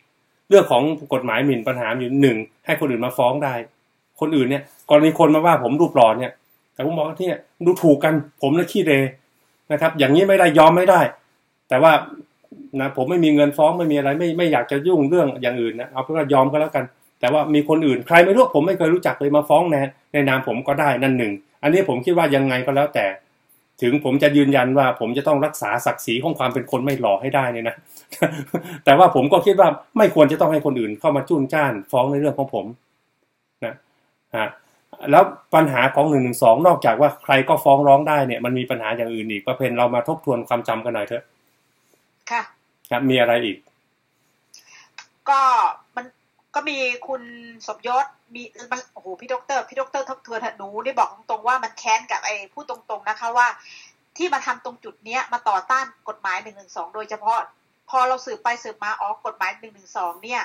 เรื่องของกฎหมายหมิ่นประหารอยู่1ให้คนอื่นมาฟ้องได้คนอื่นเนี่ยกรณีคนมาว่าผมรูปหล่อเนี่ยแต่ผมบอกว่าเนี่ยดูถูกกันผมน่ะขี้เรนะครับอย่างนี้ไม่ได้ยอมไม่ได้แต่ว่านะผมไม่มีเงินฟ้องไม่มีอะไรไม่อยากจะยุ่งเรื่องอย่างอื่นนะเอาเป็นว่ายอมก็แล้วกันแต่ว่ามีคนอื่นใครไม่รู้ผมไม่เคยรู้จักเลยมาฟ้องในนามผมก็ได้นั่น1อันนี้ผมคิดว่ายังไงก็แล้วแต่ถึงผมจะยืนยันว่าผมจะต้องรักษาศักดิ์ศรีของความเป็นคนไม่หล่อให้ได้เนี่ยนะแต่ว่าผมก็คิดว่าไม่ควรจะต้องให้คนอื่นเข้ามาจุ้นจ้านฟ้องในเรื่องของผมนะแล้วปัญหาของ112นอกจากว่าใครก็ฟ้องร้องได้เนี่ยมันมีปัญหาอย่างอื่นอีกประเพณเรามาทบทวนความจำกันหน่อยเถอะค่ะครับมีอะไรอีกก็มันก็มีคุณสมยศมีโอ้โหพี่ด็อกเตอร์ทบทวนหนูได้บอกตรงๆว่ามันแค้นกับไอ้พูดตรงๆนะคะว่าที่มาทำตรงจุดเนี้ยมาต่อต้านกฎหมาย112โดยเฉพาะพอเราสืบไปสืบมาอ๋อกฎหมาย112เนี่ย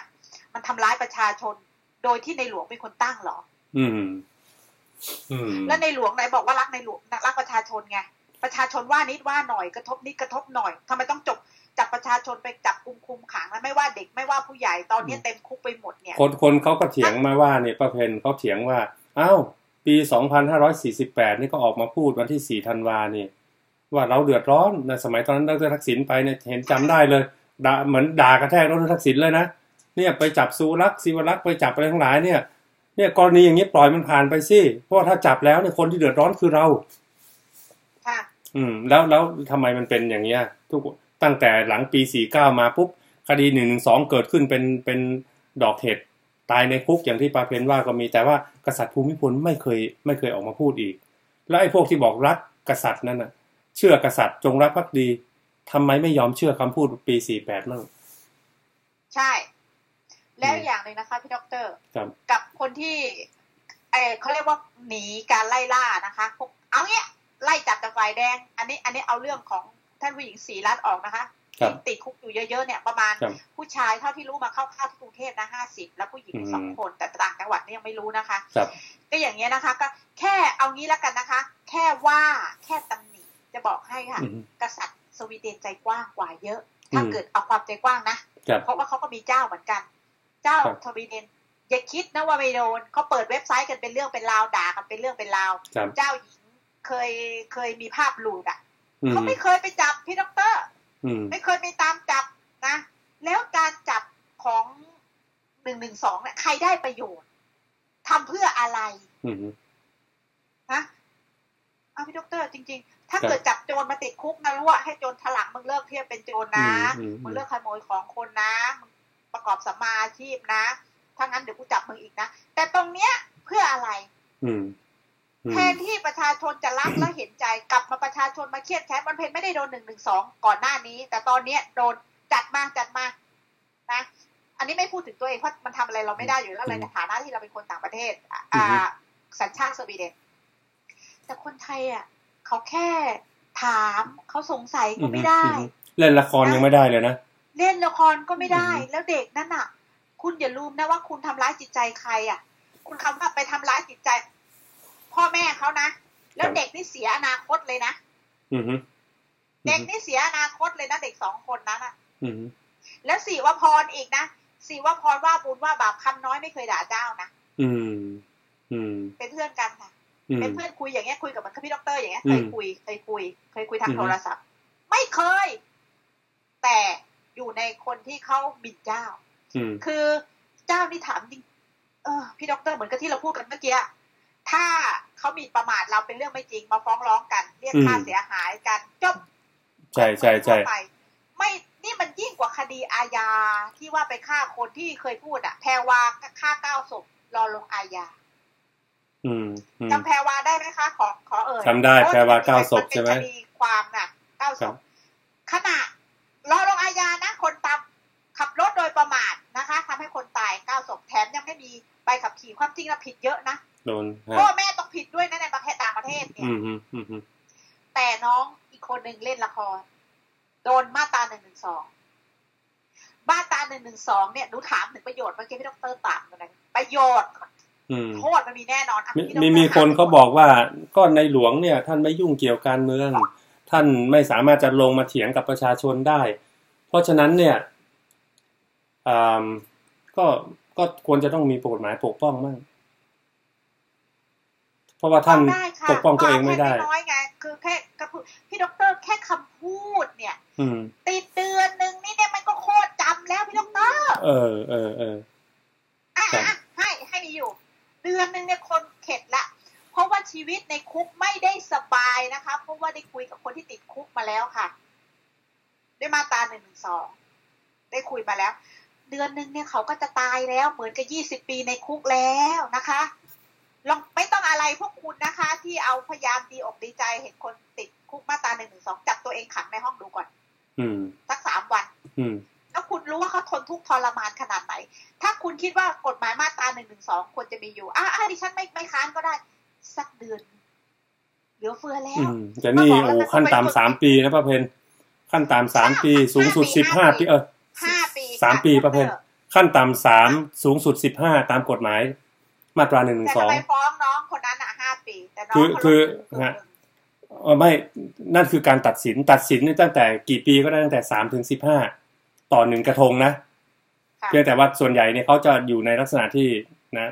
มันทำร้ายประชาชนโดยที่ในหลวงเป็นคนตั้งหรอแล้วในหลวงไหนบอกว่ารักในหลวงรักประชาชนไงประชาชนว่านิดว่าหน่อยกระทบนิดกระทบหน่อยทำไมต้องจบจับประชาชนไปจับคุมขังนะไม่ว่าเด็กไม่ว่าผู้ใหญ่ตอนนี้เต็มคุกไปหมดเนี่ยคนเขาก็เถียงมาว่าเนี่ยประเพณเขาเถียงว่าอ้าวปี2548นี่ก็ออกมาพูดวันที่4ธันวาเนี่ยว่าเราเดือดร้อนนะสมัยตอนนั้นดร.ทักษิณไปเนี่ยเห็นจำได้เลยด่าเหมือนด่ากระแทกดร.ทักษิณเลยนะเนี่ยไปจับสุรักษ์ศิวรักษ์ไปจับอะไรทั้งหลายเนี่ยกรณีอย่างนี้ปล่อยมันผ่านไปสิเพราะถ้าจับแล้วเนี่ยคนที่เดือดร้อนคือเราค่ะแล้วทำไมมันเป็นอย่างเงี้ยทุกตั้งแต่หลังปี49มาปุ๊บคดี112เกิดขึ้นเป็นดอกเห็ดตายในคุกอย่างที่ปาเพนว่าก็มีแต่ว่ากษัตริย์ภูมิพลไม่เคยออกมาพูดอีกแล้วไอ้พวกที่บอกรักกษัตริย์นั่นน่ะเชื่อกษัตริย์จงรักภักดีทำไมไม่ยอมเชื่อคำพูดปี48มั่งใช่แล้วอย่างนึงนะคะพี่ด็อกเตอร์กับคนที่เขาเรียกว่าหนีการไล่ล่านะคะเอาเงี้ยไล่จับแต่ฝ่ายแดงอันนี้เอาเรื่องของท่านผู้หญิงศรีรัตน์ออกนะคะ ติดคุกอยู่เยอะๆเนี่ยประมาณผู้ชายเท่าที่รู้มาเข้าที่กรุงเทพนะ50แล้วผู้หญิง2 คนแต่ต่างจังหวัดนี่ยังไม่รู้นะคะก็อย่างเงี้ยนะคะก็แค่เอางี้แล้วกันนะคะแค่ว่าแค่ตำหนิจะบอกให้ค่ะกษัตริย์สวีเดนใจกว้างกว่าเยอะถ้าเกิดเอาความใจกว้างนะเพราะว่าเขาก็มีเจ้าเหมือนกันเจ้าสวีเดนอย่าคิดนะว่าไม่โดนเขาเปิดเว็บไซต์กันเป็นเรื่องเป็นราวด่ากันเป็นเรื่องเป็นราวเจ้าหญิงเคยมีภาพหลุดอ่ะเขาไม่เคยไปจับพี่ด็อกเตอร์ไม่เคยไปตามจับนะแล้วการจับของ112เนี่ยใครได้ประโยชน์ทำเพื่ออะไรนะเอาพี่ด็อกเตอร์จริงๆถ้าเกิดจับโจรมาติดคุกนะรู้ว่าให้โจรถลังมึงเลิกเที่ยวเป็นโจรนะมึงเลิกขโมยของคนนะมึงประกอบสัมมาอาชีพนะถ้างั้นเดี๋ยวกูจับมึงอีกนะแต่ตรงเนี้ยเพื่ออะไรแทนที่ประชาชนจะรักและเห็นใจกลับมาประชาชนมาเครียดแค้นวันเพ็ญไม่ได้โดน112ก่อนหน้านี้แต่ตอนนี้โดนจัดมานะอันนี้ไม่พูดถึงตัวเองเพราะมันทำอะไรเราไม่ได้อยู่แล้วอะไรในฐานะที่เราเป็นคนต่างประเทศสัญชาติสวีเดนแต่คนไทยอ่ะเขาแค่ถามเขาสงสัยก็ไม่ได้เล่นละครยังไม่ได้เลยนะเล่นละครก็ไม่ได้แล้วเด็กนั่นอ่ะคุณอย่าลืมนะว่าคุณทำร้ายจิตใจใครอ่ะคุณคำว่าไปทำร้ายจิตใจพ่อแม่เขานะแล้วเด็กนี่เสียอนาคตเลยนะเด็กนี่เสียอนาคตเลยนะเด็ก2 คนนั้นอ่ะแล้วศิวพรอีกนะศิวพรว่าบุญว่าบาปคำน้อยไม่เคยด่าเจ้านะเป็นเพื่อนกันค่ะเป็นเพื่อนคุยอย่างเงี้ยคุยกับมันกับพี่ด็อกเตอร์อย่างเงี้ยเคยคุยทางโทรศัพท์ไม่เคยแต่อยู่ในคนที่เขาบิดเจ้าคือเจ้านี่ถามจริงพี่ด็อกเตอร์เหมือนกับที่เราพูดกันเมื่อกี้ถ้าเขามีประมาทเราเป็นเรื่องไม่จริงมาฟ้องร้องกันเรียกค่าเสียหายกันจบใช่ใช่ใช่ไม่นี่มันยิ่งกว่าคดีอาญาที่ว่าไปฆ่าคนที่เคยพูดอะแพรวาฆ่า9 ศพรอลงอาญาจำแพรวาได้ไหมคะขอเอ่ยจำได้แพรวา9 ศพใช่ไหมคดีความน่ะ9 ศพขณะรอลงอาญานะคนตามขับรถโดยประมาทนะคะทำให้คนตาย9 ศพแถมยังไม่มีใบขับขี่ความจริงเราผิดเยอะนะพ่อแม่ต้องผิดด้วยนะในประเทศต่างประเทศเนี่ยแต่น้องอีกคนหนึ่งเล่นละครโดนมาตรา112มาตรา112เนี่ยหนูถามถึงประโยชน์เมื่อกี้พี่ด็อกเตอร์ตามกันนะประโยชน์โทษมันมีแน่นอนมีคนเขาบอกว่าก็ในหลวงเนี่ยท่านไม่ยุ่งเกี่ยวการเมืองท่านไม่สามารถจะลงมาเถียงกับประชาชนได้เพราะฉะนั้นเนี่ยก็ควรจะต้องมีกฎหมายปกป้องบ้างเพราะว่าท่านปกป้องตัวเองไม่ได้น้อยไงคือแค่พี่ด็อกเตอร์แค่คำพูดเนี่ยตีเตือนนึงนี่เนี่ยมันก็โคตรจำแล้วพี่ด็อกเตอร์ให้มีอยู่เดือนนึงเนี่ยคนเข็ดละเพราะว่าชีวิตในคุกไม่ได้สบายนะคะเพราะว่าได้คุยกับคนที่ติดคุกมาแล้วค่ะได้มาตรา112ได้คุยมาแล้วเดือนนึงเนี่ยเขาก็จะตายแล้วเหมือนกับ20 ปีในคุกแล้วนะคะลองไม่ต้องอะไรพวกคุณนะคะที่เอาพยายามดีอกดีใจเห็นคนติดคุกมาตรา112จับตัวเองขังในห้องดูก่อนสัก3 วันแล้วคุณรู้ว่าเขาทนทุกข์ทรมานขนาดไหนถ้าคุณคิดว่ากฎหมายมาตรา112ควรจะมีอยู่ดิฉันไม่ค้านก็ได้สักเดือนเหลือเฟือแล้วแต่นี่โอ้ขั้นต่ำ3 ปีนะป้าเพนขั้นต่ำ3 ปีสูงสุด15 ปี5 ปี3 ปีป้าเพนขั้นต่ำ3สูงสุด15ตามกฎหมายมาตรา112แต่ไปฟ้องน้องคนนั้นอ่ะ5 ปีแต่น้องคือฮะไม่นั่นคือการตัดสินตั้งแต่กี่ปีก็ได้ตั้งแต่3 ถึง 15ต่อ1กระทงนะเพียงแต่ว่าส่วนใหญ่เนี่ยเขาจะอยู่ในลักษณะที่นะ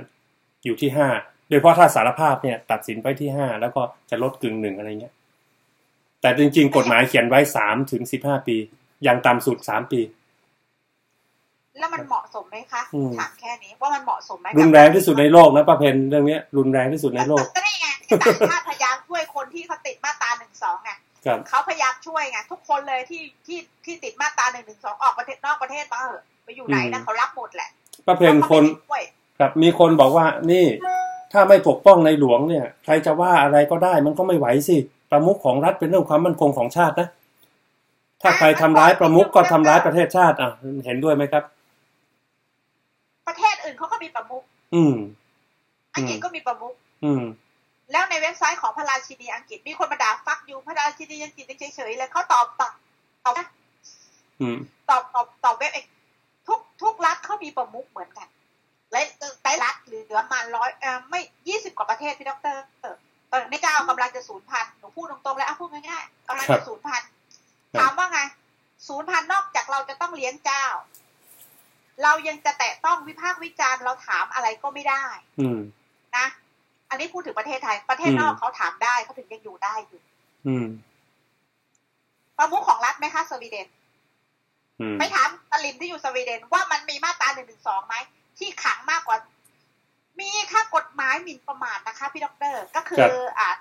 อยู่ที่5โดยเฉพาะถ้าสารภาพเนี่ยตัดสินไปที่5แล้วก็จะลดกึ่ง1อะไรเงี้ยแต่จริงๆกฎหมายเขียนไว้3 ถึง 15 ปีอย่างต่ำสุด3 ปีแล้วมันเหมาะสมไหมคะถามแค่นี้ว่ามันเหมาะสมไหมรุนแรงที่สุดในโลกนะป้าเพนเรื่องนี้รุนแรงที่สุดในโลกก็ได้ไงที่ต่างชาติพยายามช่วยคนที่เขาติดมาตรา112ไงเขาพยายามช่วยไงทุกคนเลยที่ติดมาตรา112ออกประเทศนอกประเทศมาเหอะไปอยู่ไหนนะเขารับหมดแหละป้าเพนคนครับมีคนบอกว่านี่ถ้าไม่ปกป้องในหลวงเนี่ยใครจะว่าอะไรก็ได้มันก็ไม่ไหวสิประมุขของรัฐเป็นเรื่องความมั่นคงของชาตินะถ้าใครทำร้ายประมุขก็ทำร้ายประเทศชาติอ่ะเห็นด้วยไหมครับประเทศอื่นเขาก็มีประมุขอังกฤษก็มีประมุขแล้วในเว็บไซต์ของพระราชินีอังกฤษมีคนมาด่าฟักอยู่พระราชินีอังกฤษเฉยๆเลยเขาตอบ ต่อเว็บทุกรัฐเขามีประมุขเหมือนกันและแต่รัฐหรือประมาณ100ไม่20กว่าประเทศพี่ดรตอนนี้ก้าวกำลังจะ0,000หนูพูดตรงๆแล้วพูดง่ายๆกำลังจะ0,000ถามว่าไง0,000นอกจากเราจะต้องเลี้ยงเจ้าเรายังจะแตะต้องวิพากษ์วิจารณ์เราถามอะไรก็ไม่ได้นะอันนี้พูดถึงประเทศไทยประเทศนอกเขาถามได้เขาถึงยังอยู่ได้อยู่ประมุขของรัฐไหมคะสวีเดนไปถามตลินที่อยู่สวีเดนว่ามันมีมาตรา112ไหมที่ขังมากกว่ามีถ้ากฎหมายหมิ่นประมาทนะคะพี่ดรก็คือ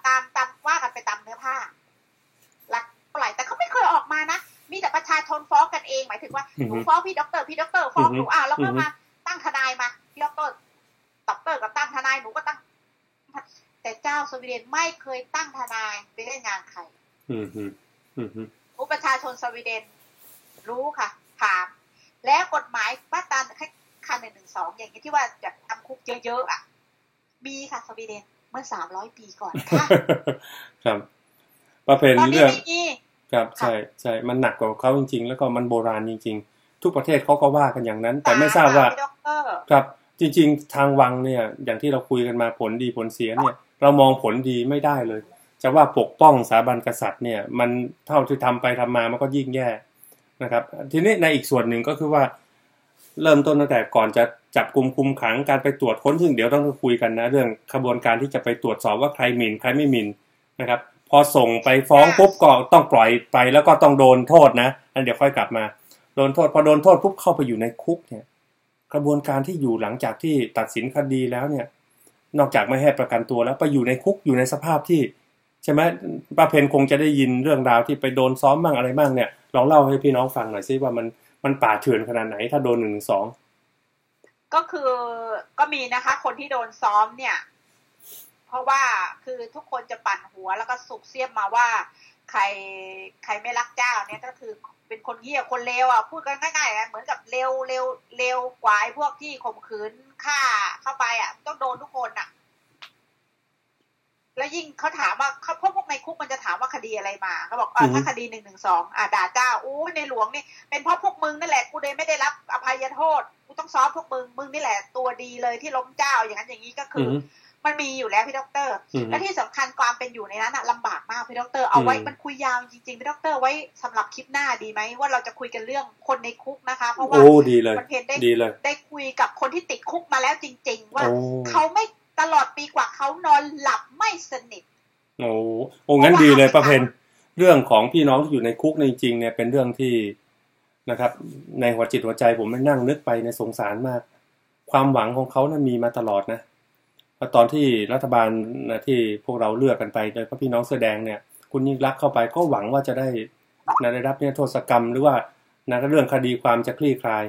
ตามว่ากันไปตามเนื้อผ้าหลักเท่าไหร่แต่เขาไม่เคยออกมานะมีแต่ประชาชนฟ้องกันเองหมายถึงว่าหนูฟ้องพี่ดรฟ้องหนูแล้วก็มาตั้งทนายมาพี่ดรก็ตั้งทนายหนูก็ตั้งแต่เจ้าสวีเดนไม่เคยตั้งทนายไปเล่นงานใครผู้ประชาชนสวีเดนรู้ค่ะถามแล้วกฎหมายมาตรา112อย่างนี้ที่ว่าจะทำคุกเยอะๆอ่ะมีค่ะสวีเดนเมื่อ300ปีก่อนค่ะครับประเพณีเรื่องครับใช่มันหนักกว่าเขาจริงๆแล้วก็มันโบราณจริงๆทุกประเทศเขาก็ว่ากันอย่างนั้นแต่ไม่ทราบว่าครับจริงๆทางวังเนี่ยอย่างที่เราคุยกันมาผลดีผลเสียเนี่ยเรามองผลดีไม่ได้เลยจะว่าปกป้องสถาบันกษัตริย์เนี่ยมันเท่าที่ทำไปทำมามันก็ยิ่งแย่นะครับทีนี้ในอีกส่วนหนึ่งก็คือว่าเริ่มต้นตั้งแต่ก่อนจะจับกุมคุมขังการไปตรวจค้นซึ่งเดี๋ยวต้องคุยกันนะเรื่องขบวนการที่จะไปตรวจสอบว่าใครหมิ่นใครไม่หมิ่นนะครับพอส่งไปฟ้องปุ๊บก็ต้องปล่อยไปแล้วก็ต้องโดนโทษนะอันเดี๋ยวค่อยกลับมาโดนโทษพอโดนโทษปุ๊บเข้าไปอยู่ในคุกเนี่ยกระบวนการที่อยู่หลังจากที่ตัดสินคดีแล้วเนี่ยนอกจากไม่ให้ประกันตัวแล้วไปอยู่ในคุกอยู่ในสภาพที่ใช่ไหมป้าเพนคงจะได้ยินเรื่องราวที่ไปโดนซ้อมบ้างอะไรบ้างเนี่ยลองเล่าให้พี่น้องฟังหน่อยซิว่ามันป่าเถื่อนขนาดไหนถ้าโดน112ก็คือก็มีนะคะคนที่โดนซ้อมเนี่ยเพราะว่าคือทุกคนจะปั่นหัวแล้วก็สุกเสียบมาว่าใครไม่รักเจ้าเนี่ยก็คือเป็นคนเหี้ยคนเลวอ่ะพูดกันง่ายๆเหมือนกับเลวกว่าไอ้พวกที่ข่มขืนฆ่าเข้าไปอ่ะต้องโดนทุกคนอ่ะแล้วยิ่งเขาถามว่าเขาพวกในคุกมันจะถามว่าคดีอะไรมาเขาบอกถ้าคดี112ด่าเจ้าอู้ในหลวงนี่เป็นเพราะพวกมึงนั่นแหละกูเลยไม่ได้รับอภัยโทษกูต้องซ้อมพวกมึงนี่แหละตัวดีเลยที่ล้มเจ้าอย่างนั้นอย่างนี้ก็คือมันมีอยู่แล้วพี่ด็อกเตอร์และที่สำคัญความเป็นอยู่ในนั้นลำบากมากพี่ด็อกเตอร์เอาไว้มันคุยยาวจริงๆพี่ด็อกเตอร์ไว้สำหรับคลิปหน้าดีไหมว่าเราจะคุยกันเรื่องคนในคุกนะคะเพราะว่ามันเพนได้คุยกับคนที่ติดคุกมาแล้วจริงๆว่าเขาไม่ตลอดปีกว่าเขานอนหลับไม่สนิทโอ้งั้นดีเลยป้าเพนเรื่องของพี่น้องที่อยู่ในคุกในจริงเนี่ยเป็นเรื่องที่นะครับในหัวจิตหัวใจผมไม่นั่งนึกไปในสงสารมากความหวังของเขาเนี่ยมีมาตลอดนะตอนที่รัฐบาลนะที่พวกเราเลือกกันไปโดยพระพี่น้องเสื้อแดงเนี่ยคุณยิ่งรักเข้าไปก็หวังว่าจะได้รับเนี่ยโทษกรรมหรือว่านะเรื่องคดีความจะคลี่คลาย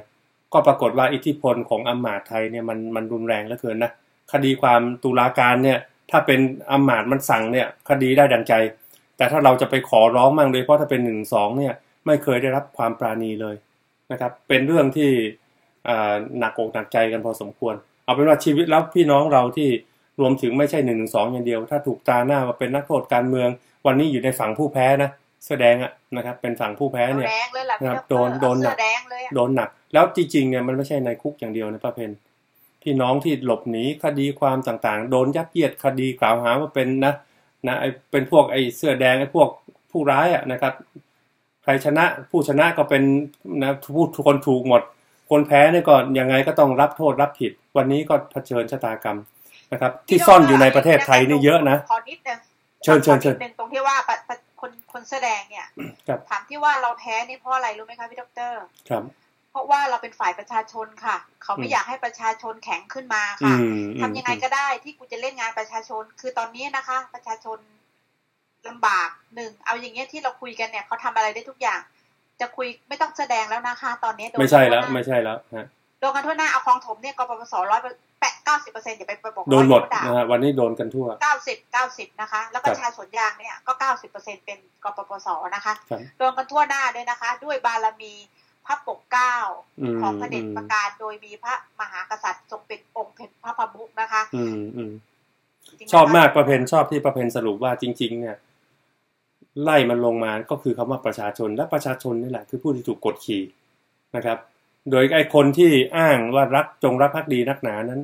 ก็ปรากฏว่าอิทธิพลของอำมาตย์ไทยเนี่ยมันรุนแรงเหลือเกินนะคดีความตุลาการเนี่ยถ้าเป็นอำมาตย์มันสั่งเนี่ยคดีได้ดังใจแต่ถ้าเราจะไปขอร้องมั่งเลยเพราะถ้าเป็น112เนี่ยไม่เคยได้รับความปราณีเลยนะครับเป็นเรื่องที่หนักอกหนักใจกันพอสมควรเอาเป็นว่าชีวิตแล้วพี่น้องเราที่รวมถึงไม่ใช่112อย่างเดียวถ้าถูกตาหน้ามาเป็นนักโทษการเมืองวันนี้อยู่ในฝั่งผู้แพ้นะแสดงอะนะครับเป็นฝั่งผู้แพ้เนี่ยโดนหนักโดนหนักแล้วจริงๆเนี่ยมันไม่ใช่ในคุกอย่างเดียวนะป้าเพนพี่น้องที่หลบหนีคดีความต่างๆโดนยัดเยียดคดีกล่าวหาว่าเป็นนะไอเป็นพวกไอเสื้อแดงไอพวกผู้ร้ายอะนะครับใครชนะผู้ชนะก็เป็นนะผู้คนถูกหมดคนแพ้เนี่ยก็ยังไงก็ต้องรับโทษรับผิดวันนี้ก็เผชิญชะตากรรมนะครับที่ซ่อนอยู่ในประเทศไทยนี่เยอะนะขอนิดนึงเชิญตรงที่ว่าคนแสดงเนี่ยถามที่ว่าเราแพ้นี่เพราะอะไรรู้ไหมคะพี่ดรครับเพราะว่าเราเป็นฝ่ายประชาชนค่ะเขาไม่อยากให้ประชาชนแข็งขึ้นมาค่ะทำยังไงก็ได้ที่กูจะเล่นงานประชาชนคือตอนนี้นะคะประชาชนลำบากหนึ่งเอาอย่างเงี้ยที่เราคุยกันเนี่ยเขาทำอะไรได้ทุกอย่างจะคุยไม่ต้องแสดงแล้วนะคะตอนนี้ไม่ใช่แล้วโดนกันทั่วหน้าเอาของถมเนี่ยกปปส90%อย่าไปบอกโดนหมดนะฮะวันนี้โดนกันทั่ว90นะคะแล้วประชาชนยางเนี่ยก็90%เป็นกปปสนะคะโดนกันทั่วหน้าด้วยนะคะด้วยบารมีพระปกเกล้าของพระเดชประการโดยมีพระมหากษัตริย์ทรงเป็นองค์เป็นพระประมุขนะคะชอบมากประเพณชอบที่ประเพณสรุปว่าจริงๆเนี่ย ไล่มันลงมาก็คือคำว่าประชาชนและประชาชนนี่แหละคือผู้ที่ถูกกดขี่นะครับโดยไอ้คนที่อ้างว่ารักจงรักภักดีนักหนานั้น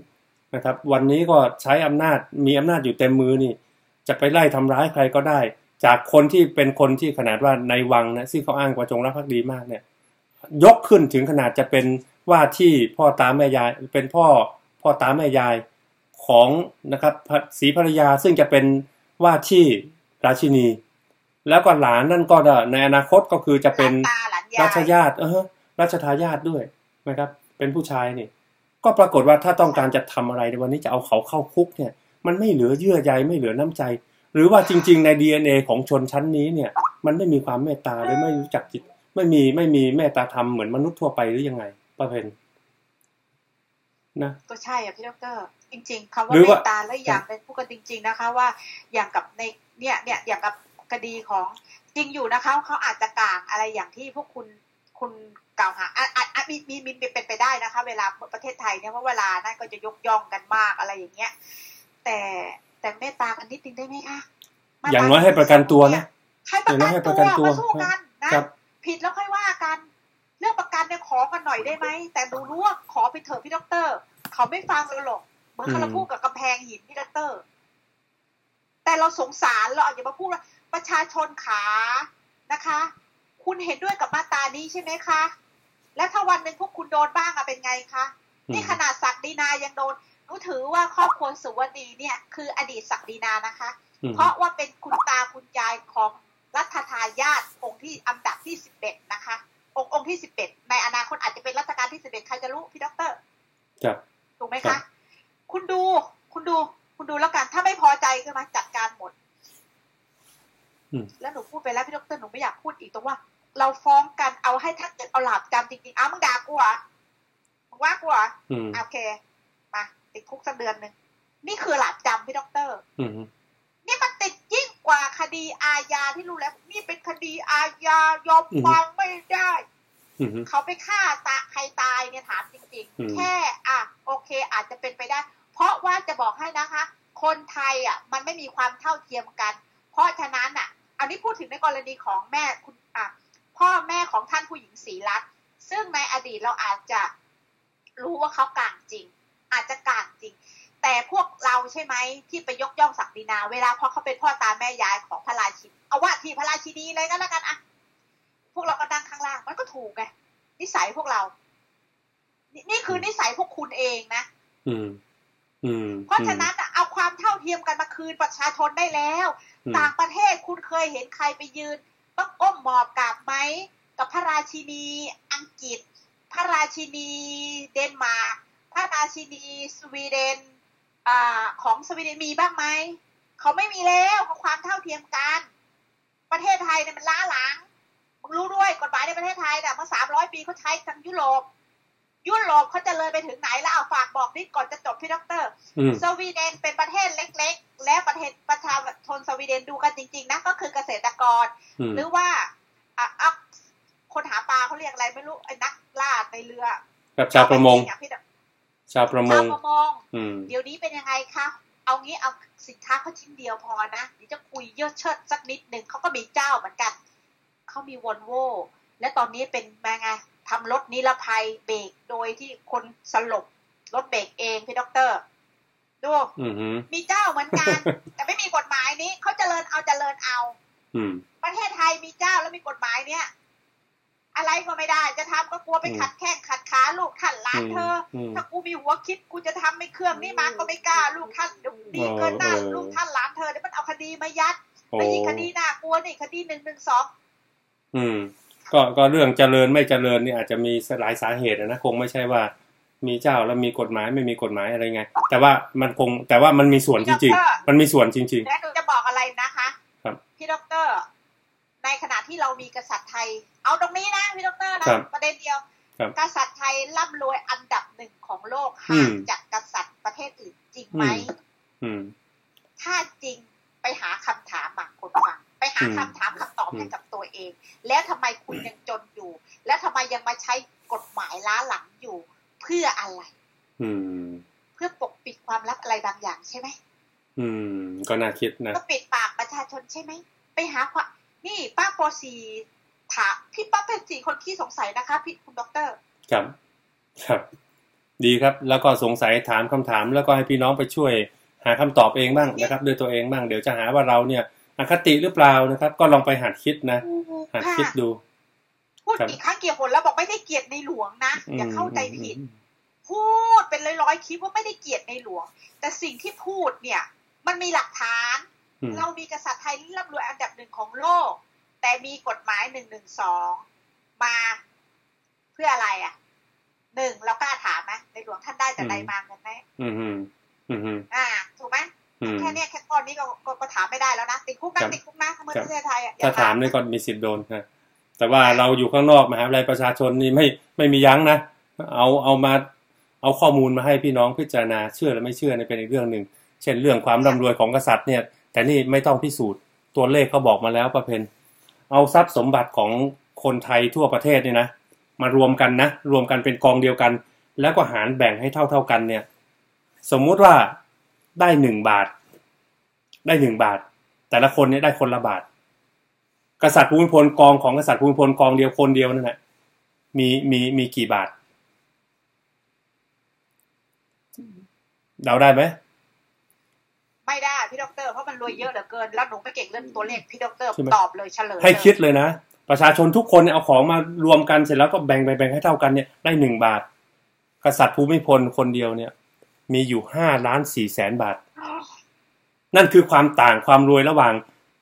นะครับวันนี้ก็ใช้อำนาจมีอำนาจอยู่เต็มมือนี่จะไปไล่ทำร้ายใครก็ได้จากคนที่เป็นคนที่ขนาดว่าในวังนะซึ่งเขาอ้างว่าจงรักภักดีมากเนี่ยยกขึ้นถึงขนาดจะเป็นว่าที่พ่อตาแม่ยายเป็นพ่อตาแม่ยายของนะครับศรีภรรยาซึ่งจะเป็นว่าที่ราชินีแล้วก็หลานนั่นก็ในอนาคตก็คือจะเป็นราชญาติราชทายาทด้วยนะครับเป็นผู้ชายนี่ก็ปรากฏว่าถ้าต้องการจะทำอะไรในวันนี้จะเอาเขาเข้าคุกเนี่ยมันไม่เหลือเยื่อใยไม่เหลือน้ำใจหรือว่าจริงๆใน DNA ของชนชั้นนี้เนี่ยมันไม่มีความเมตตาหรือไม่รู้จักจิตไม่มีเมตตาธรรมเหมือนมนุษย์ทั่วไปหรือยังไงป้าเพนนะก็ใช่อ่ะพี่ดร.จริงๆคำว่าเมตตาและอย่างเป็นผู้กันจริงๆนะคะว่าอย่างกับในเนี่ยอย่างกับคดีของจริงอยู่นะคะเขาอาจจะกลางอะไรอย่างที่พวกคุณกล่าวหามีเป็นไปได้นะคะเวลาประเทศไทยเนี่ยเพราะเวลานั้นก็จะยกย่องกันมากอะไรอย่างเงี้ยแต่เมตตากันนิดนึงได้ไหมคะอย่างน้อยให้ประกันตัวนะให้ประกันตัวมาสู้กันนะผิดแล้วค่อยว่ากันเรื่องประกันเนี่ยขอกันหน่อยได้ไหมแต่ดูรู้ว่าขอไปเถอะพี่ดร.เขาไม่ฟังเราหรอกเหมือนเราพูดกับกำแพงหินพี่ดร.แต่เราสงสารเราอย่ามาพูดว่าประชาชนขานะคะคุณเห็นด้วยกับมาตรานี้ใช่ไหมคะและถ้าวันหนึ่งพวกคุณโดนบ้างอะเป็นไงคะนี่ขนาดศักดินายังโดนหนูถือว่าครอบครัวสุวรรณีเนี่ยคืออดีตศักดินานะคะเพราะว่าเป็นคุณตาคุณยายของรัฐทายาทองค์ที่อันดับที่11นะคะองค์ที่11ในอนาคตอาจจะเป็นรัชกาลที่11ใครจะรู้พี่ดร.ถูกไหมคะคุณดูแล้วกันถ้าไม่พอใจก็มาจัดการหมดแล้วหนูพูดไปแล้วพี่ดร.หนูไม่อยากพูดอีกตรงว่าเราฟ้องกันเอาให้ถ้าเกิดเอาหลาบจำจริงๆมึงด่ากูเหรอมึงว่ากูเหรอโอเคมาติดคุกสักเดือนหนึ่งนี่คือหลาบจำพี่ดร.นี่มันติดยิ่งกว่าคดีอาญาที่รู้แล้วนี่เป็นคดีอาญายอมความไม่ได้เขาไปฆ่าตาใครตายเนี่ยถามจริงๆแค่โอเคอาจจะเป็นไปได้เพราะว่าจะบอกให้นะคะคนไทยมันไม่มีความเท่าเทียมกันเพราะฉะนั้นอันนี้พูดถึงในกรณีของแม่คุณพ่อแม่ของท่านผู้หญิงศรีรัตน์ซึ่งในอดีตเราอาจจะรู้ว่าเขากลางจริงอาจจะกลางจริงแต่พวกเราใช่ไหมที่ไปยกย่องศักดินาเวลาพอเขาเป็นพ่อตาแม่ยายของพระราชินีเอาว่าที่พระราชินีเลยก็แล้วกันพวกเราก็นั่งข้างล่างมันก็ถูกไงนิสัยพวกเรานี่คือนิสัยพวกคุณเองนะเพราะฉะนั้นเอาความเท่าเทียมกันมาคืนประชาชนได้แล้วต่างประเทศคุณเคยเห็นใครไปยืนต้องก้มหมอบกราบไหมกับพระราชินีอังกฤษพระราชินีเดนมาร์กพระราชินีสวีเดนของสวีเดนมีบ้างไหมเขาไม่มีแล้วเขาความเท่าเทียมกันประเทศไทยเนี่ยมันล้าหลังมึงรู้ด้วยกฎหมายในประเทศไทยเนี่ยเมื่อ300 ปีเขาใช้ทางยุโรปเขาจะเลยไปถึงไหนแล้วเอาฝากบอกนิดก่อนจะจบพี่ดร.สวีเดนเป็นประเทศเล็กๆและประเทศประชาชนสวีเดนดูกันจริงๆนะก็คือเกษตรกรหรือว่าคนหาปลาเขาเรียกอะไรไม่รู้ไอ้นักล่าในเรือแบบชาวประมงเดี๋ยวนี้เป็นยังไงคะเอางี้เอาสินค้าเขาชิ้นเดียวพอนะเดี๋ยวจะคุยเยอะเชิดสักนิดหนึ่งเขาก็มีเจ้าเหมือนกันเขามีวอลโว่และตอนนี้เป็นไงทำรถนิรภัยเบรกโดยที่คนสลบรถเบรกเองพี่ด็อกเตอร์ดูมีเจ้าเหมือนกันแต่ไม่มีกฎหมายนี้เขาเจริญเอาประเทศไทยมีเจ้าแล้วมีกฎหมายเนี้ยอะไรก็ไม่ได้จะทำก็กลัวไปขัดแข้งขัดขาลูกท่านหลานเธอถ้ากูมีหัวคิดกูจะทำไม่เครื่องนี่มันก็ไม่กล้าลูกท่านดุดีเกินหน้าลูกท่านหลานเธอเดี๋ยวมันเอาคดีมายัดไปอีกคดีหน้ากลัวนี่คดี112ก็เรื่องเจริญไม่เจริญนี่อาจจะมีหลายสาเหตุนะคงไม่ใช่ว่ามีเจ้าแล้วมีกฎหมายไม่มีกฎหมายอะไรไงแต่ว่ามันมีส่วนจริงๆมันมีส่วนจริงๆแล้วจะบอกอะไรนะคะพี่ดร.ในขณะที่เรามีกษัตริย์ไทยเอาตรงนี้นะพี่ดร.นะประเด็นเดียวกษัตริย์ไทยร่ำรวยอันดับ1ของโลกห่างจากกษัตริย์ประเทศอื่นจริงไหมถ้าจริงไปหาคำถามบางคนฟังไปหาคำถามคำตอบให้กับตัวเองแล้วทำไมคุณยังจนอยู่แล้วทำไมยังมาใช้กฎหมายล้าหลังอยู่เพื่ออะไรเพื่อปกปิดความลับอะไรบางอย่างใช่ไหมก็น่าคิดนะก็ปิดปากประชาชนใช่ไหมไปหาความ พี่ป้าปอสีถามพี่ป้าเป็นสี่คนขี้สงสัยนะคะพี่คุณด็อกเตอร์ครับครับดีครับแล้วก็สงสัยถามคำถามแล้วก็ให้พี่น้องไปช่วยหาคำตอบเองบ้างนะครับด้วยตัวเองบ้างเดี๋ยวจะหาว่าเราเนี่ยอคติหรือเปล่านะครับก็ลองไปหัดคิดนะหัดคิดดูพูดกี่ครั้งเกียรติผลแล้วบอกไม่ได้เกียรติในหลวงนะอย่าเข้าใจผิดพูดเป็นร้อยๆคลิปว่าไม่ได้เกียรติในหลวงแต่สิ่งที่พูดเนี่ยมันมีหลักฐานเรามีกษัตริย์ไทยร่ำรวยอันดับหนึ่งของโลกแต่มีกฎหมาย112มาเพื่ออะไรอ่ะหนึ่งเรากล้าถามไหมในหลวงท่านได้แต่ใดมาเงินไหมถูกไหมแค่เนี้ยแค่ตอนนี้ก็ถามไม่ได้แล้วนะติดคุกนะติดคุกนะเมื่อประเทศไทยอ่ะถ้าถามนี่ก็มีสิทธิ์โดนค่ะแต่ว่าเราอยู่ข้างนอกมหาวิทยาลัยประชาชนนี่ไม่มียั้งนะเอาข้อมูลมาให้พี่น้องพิจารณาเชื่อหรือไม่เชื่อในเป็นอีกเรื่องหนึ่งเช่นเรื่องความร่ำรวยของกษัตริย์เนี่ยแต่นี่ไม่ต้องพิสูจน์ตัวเลขเขาบอกมาแล้วประเพณเอาทรัพย์สมบัติของคนไทยทั่วประเทศเนี่ยนะมารวมกันนะรวมกันเป็นกองเดียวกันแล้วก็หารแบ่งให้เท่ากันเนี่ยสมมุติว่าได้1บาทได้1บาทแต่ละคนเนี่ยได้คนละบาทกษัตริย์ภูมิพลกองของกษัตริย์ภูมิพลกองเดียวคนเดียวนั่นแหละมีกี่บาทเดาได้ไหมไม่ได้พี่ดร.เพราะมันรวยเยอะเหลือเกินแล้วหนูไปเก่งเรื่องตัวเลขพี่ดร.ตอบเลยเฉลยให้คิดเลยนะประชาชนทุกคนเอาของมารวมกันเสร็จแล้วก็แบ่งให้เท่ากันเนี่ยได้1บาทกษัตริย์ภูมิพลคนเดียวเนี่ยมีอยู่ 5.4 แสนบาทนั่นคือความต่างความรวยระหว่าง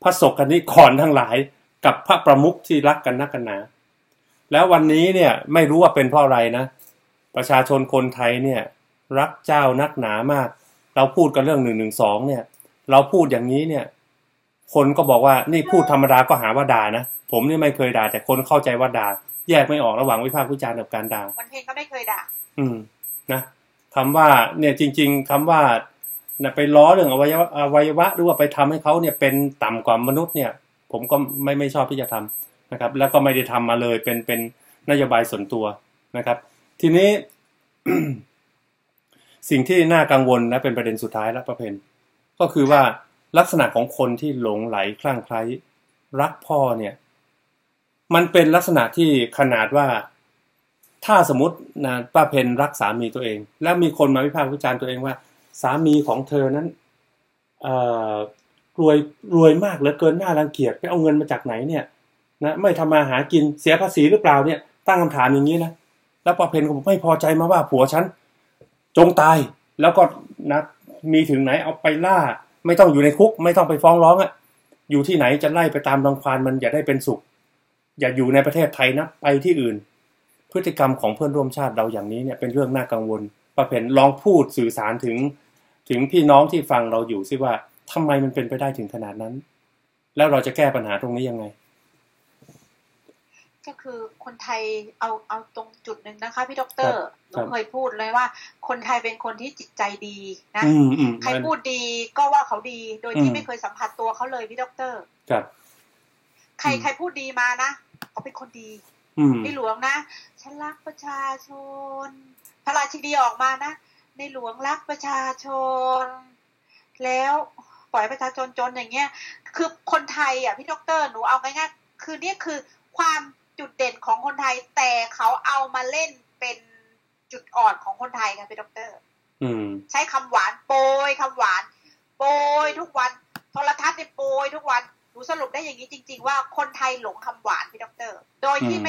พระศกนิกรทั้งหลายกับพระประมุขที่รักกันนักกันหนาแล้ววันนี้เนี่ยไม่รู้ว่าเป็นเพราะอะไรนะประชาชนคนไทยเนี่ยรักเจ้านักหนามากเราพูดกันเรื่อง112เนี่ยเราพูดอย่างนี้เนี่ยคนก็บอกว่านี่พูดธรรมดาก็หาว่าด่านะผมนี่ไม่เคยด่าแต่คนเข้าใจว่าด่าแยกไม่ออกระหว่างวิพากษ์วิจารณ์กับการด่าวันเพลงก็ไม่เคยด่านะคำว่าเนี่ยจริงๆคำว่าไปล้อเรื่องอวัยวะหรือว่าไปทำให้เขาเนี่ยเป็นต่ำกว่ามนุษย์เนี่ยผมก็ไม่ชอบที่จะทำนะครับแล้วก็ไม่ได้ทำมาเลยเป็นนโยบายส่วนตัวนะครับทีนี้ สิ่งที่น่ากังวลและเป็นประเด็นสุดท้ายแล้วประเพณก็คือว่าลักษณะของคนที่หลงไหลคลั่งไคล้รักพ่อเนี่ยมันเป็นลักษณะที่ขนาดว่าถ้าสมมตินะป้าเพนรักสามีตัวเองแล้วมีคนมาวิพากษ์วิจารณ์ตัวเองว่าสามีของเธอนั้นรวยมากเหลือเกินน่ารังเกียจไปเอาเงินมาจากไหนเนี่ยนะไม่ทำมาหากินเสียภาษีหรือเปล่าเนี่ยตั้งคำถามอย่างนี้นะแล้วป้าเพนก็ไม่พอใจมาว่าผัวฉันจงตายแล้วก็นะมีถึงไหนเอาไปล่าไม่ต้องอยู่ในคุกไม่ต้องไปฟ้องร้องอ่ะอยู่ที่ไหนจะไล่ไปตามรังควานมันอย่าได้เป็นสุขอย่าอยู่ในประเทศไทยนะไปที่อื่นพฤติกรรมของเพื่อนร่วมชาติเราอย่างนี้เนี่ยเป็นเรื่องน่ากังวลป้าเพนลองพูดสื่อสารถึงพี่น้องที่ฟังเราอยู่ซิว่าทำไมมันเป็นไปได้ถึงขนาดนั้นแล้วเราจะแก้ปัญหาตรงนี้ยังไงก็คือคนไทยเอาตรงจุดนึงนะคะพี่ดร.หนูเคยพูดเลยว่าคนไทยเป็นคนที่จิตใจดีนะใครพูดดีก็ว่าเขาดีโดยที่ไม่เคยสัมผัสตัวเขาเลยพี่ดร.ครับใครพูดดีมานะเขาเป็นคนดีในหลวงนะฉันรักประชาชนพระราชินีออกมานะในหลวงรักประชาชนแล้วปล่อยประชาชนจนอย่างเงี้ยคือคนไทยอ่ะพี่ดร.หนูเอาง่ายๆคือนี่คือความจุดเด่นของคนไทยแต่เขาเอามาเล่นเป็นจุดอ่อนของคนไทยกันเป็นด็อกเตอร์ใช้คำหวานโปยคำหวานโปยทุกวันโทรทัศน์เนี่ยโปยทุกวันหนูสรุปได้อย่างนี้จริงๆว่าคนไทยหลงคำหวานเป็นด็อกเตอร์โดยที่ไ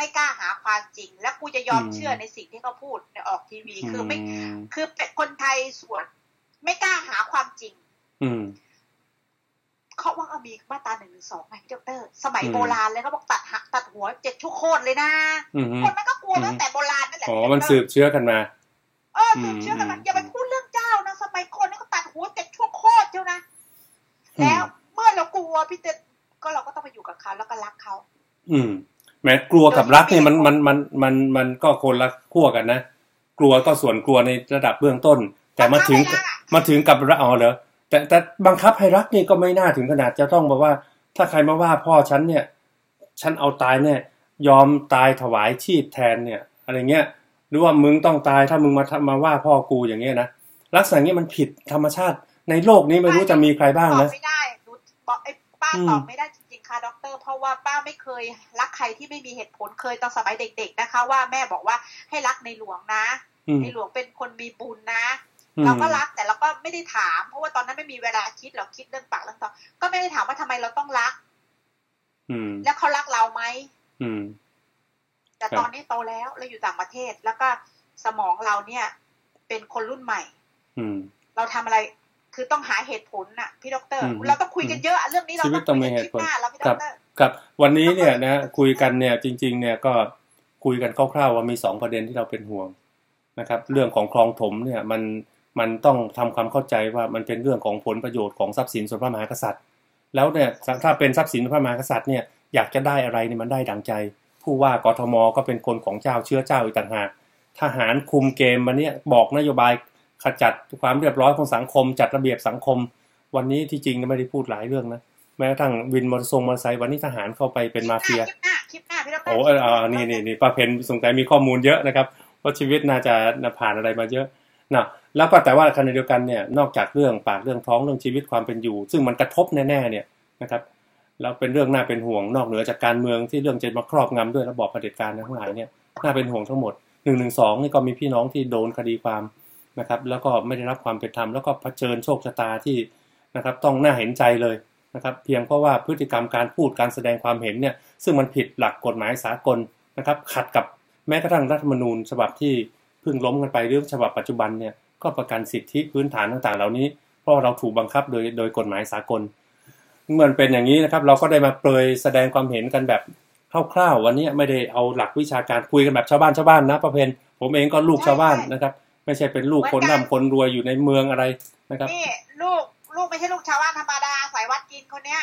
ม่กล้าหาความจริงและกูจะยอมเชื่อในสิ่งที่เขาพูดในออกทีวีคือเป็นคนไทยส่วนไม่กล้าหาความจริงเขาว่าเอามีมาตรา112ไงพี่ดร.สมัยโบราณเลยเขาบอกตัดหักตัดหัวเจ็ดชั่วโคตรเลยนะคนมันก็กลัวตั้งแต่โบราณนั่นแหละอ๋อมันสืบเชื้อกันมาสืบเชื้อกันมาอย่าไปพูดเรื่องเจ้านะสมัยคนนี่ก็ตัดหัวเจ็ดชั่วโคตรเจ้านะแล้วเมื่อเรากลัวพี่เต้ก็เราก็ต้องไปอยู่กับเขาแล้วก็รักเขาแม้กลัวกับรักเนี่ยมันก็คนละขั้วกันนะกลัวก็ส่วนกลัวในระดับเบื้องต้นแต่มาถึงกับระอ๋อเหรอแต่บังคับให้รักนี่ก็ไม่น่าถึงขนาดจะต้องบอกว่าถ้าใครมาว่าพ่อฉันเนี่ยฉันเอาตายเนี่ยยอมตายถวายชีพแทนเนี่ยอะไรเงี้ยหรือว่ามึงต้องตายถ้ามึงมาว่าพ่อกูอย่างเงี้ยนะลักษณะนี้มันผิดธรรมชาติในโลกนี้ไม่รู้จะมีใครบ้างนะตอบไม่ได้ป้าตอบไม่ได้จริง คะด็อกเตอร์เพราะว่าป้าไม่เคยรักใครที่ไม่มีเหตุผลเคยตอนสมัยเด็กๆนะคะว่าแม่บอกว่าให้รักในหลวงนะในหลวงเป็นคนมีบุญนะเราก็รักแต่เราก็ไม่ได้ถามเพราะว่าตอนนั้นไม่มีเวลาคิดเราคิดเรื่องปากเรื่องท้องก็ไม่ได้ถามว่าทำไมเราต้องรักแล้วเขารักเราไหมแต่ตอนนี้โตแล้วเราอยู่ต่างประเทศแล้วก็สมองเราเนี่ยเป็นคนรุ่นใหม่เราทำอะไรคือต้องหาเหตุผลน่ะพี่ดร.เราต้องคุยกันเยอะเรื่องนี้เราต้องมีเหตุผลกับวันนี้เนี่ยนะคุยกันเนี่ยจริงๆเนี่ยก็คุยกันคร่าวๆว่ามี2ประเด็นที่เราเป็นห่วงนะครับเรื่องของคลองถมเนี่ยมันต้องทำความเข้าใจว่ามันเป็นเรื่องของผลประโยชน์ของทรัพย์สินส่วนพระมหากษัตริย์แล้วเนี่ยถ้าเป็นทรัพย์สินพระมหากษัตริย์เนี่ยอยากจะได้อะไรเนี่ยมันได้ดังใจผู้ว่ากทม.ก็เป็นคนของเจ้าเชื้อเจ้าอีกต่างหากทหารคุมเกมมาเนี่ยบอกนโยบายขจัดความเรียบร้อยของสังคมจัดระเบียบสังคมวันนี้ที่จริงไม่ได้พูดหลายเรื่องนะแม้กระทั่งวินมอเตอร์ไซค์วันนี้ทหารเข้าไปเป็นมาเฟียโอ้นี่ป้าเพนสงสัยมีข้อมูลเยอะนะครับว่าชีวิตน่าจะผ่านอะไรมาเยอะนะแล้วก็แต่ว่าขณะเดียวกันเนี่ยนอกจากเรื่องปากเรื่องท้องเรื่องชีวิตความเป็นอยู่ซึ่งมันกระทบแน่ๆเนี่ยนะครับแล้วเป็นเรื่องน่าเป็นห่วงนอกเหนือจากการเมืองที่เรื่องจะมาครอบงำด้วยระบอบเผด็จการทั้งหลายเนี่ยน่าเป็นห่วงทั้งหมด112นี่ก็มีพี่น้องที่โดนคดีความนะครับแล้วก็ไม่ได้รับความเป็นธรรมแล้วก็เผชิญโชคชะตาที่นะครับต้องน่าเห็นใจเลยนะครับเพียงเพราะว่าพฤติกรรมการพูดการแสดงความเห็นเนี่ยซึ่งมันผิดหลักกฎหมายสากลนะครับขัดกับแม้กระทั่งรัฐธรรมนูญฉบับที่เพิ่งล้มกันไปเรื่องฉบับปัจจุบันเนี่ยก็ประกันสิทธิพื้นฐานต่างๆเหล่านี้เพราะเราถูกบังคับโดยกฎหมายสากลเมื่อเป็นอย่างนี้นะครับเราก็ได้มาเปรยแสดงความเห็นกันแบบคร่าวๆวันนี้ไม่ได้เอาหลักวิชาการคุยกันแบบชาวบ้านนะประเพณผมเองก็ลูกชาวบ้านนะครับไม่ใช่เป็นลูกคนร่ำคนรวยอยู่ในเมืองอะไรนะครับนี่ลูกไม่ใช่ลูกชาวบ้านธรรมดาสายวัดกินคนเนี้ย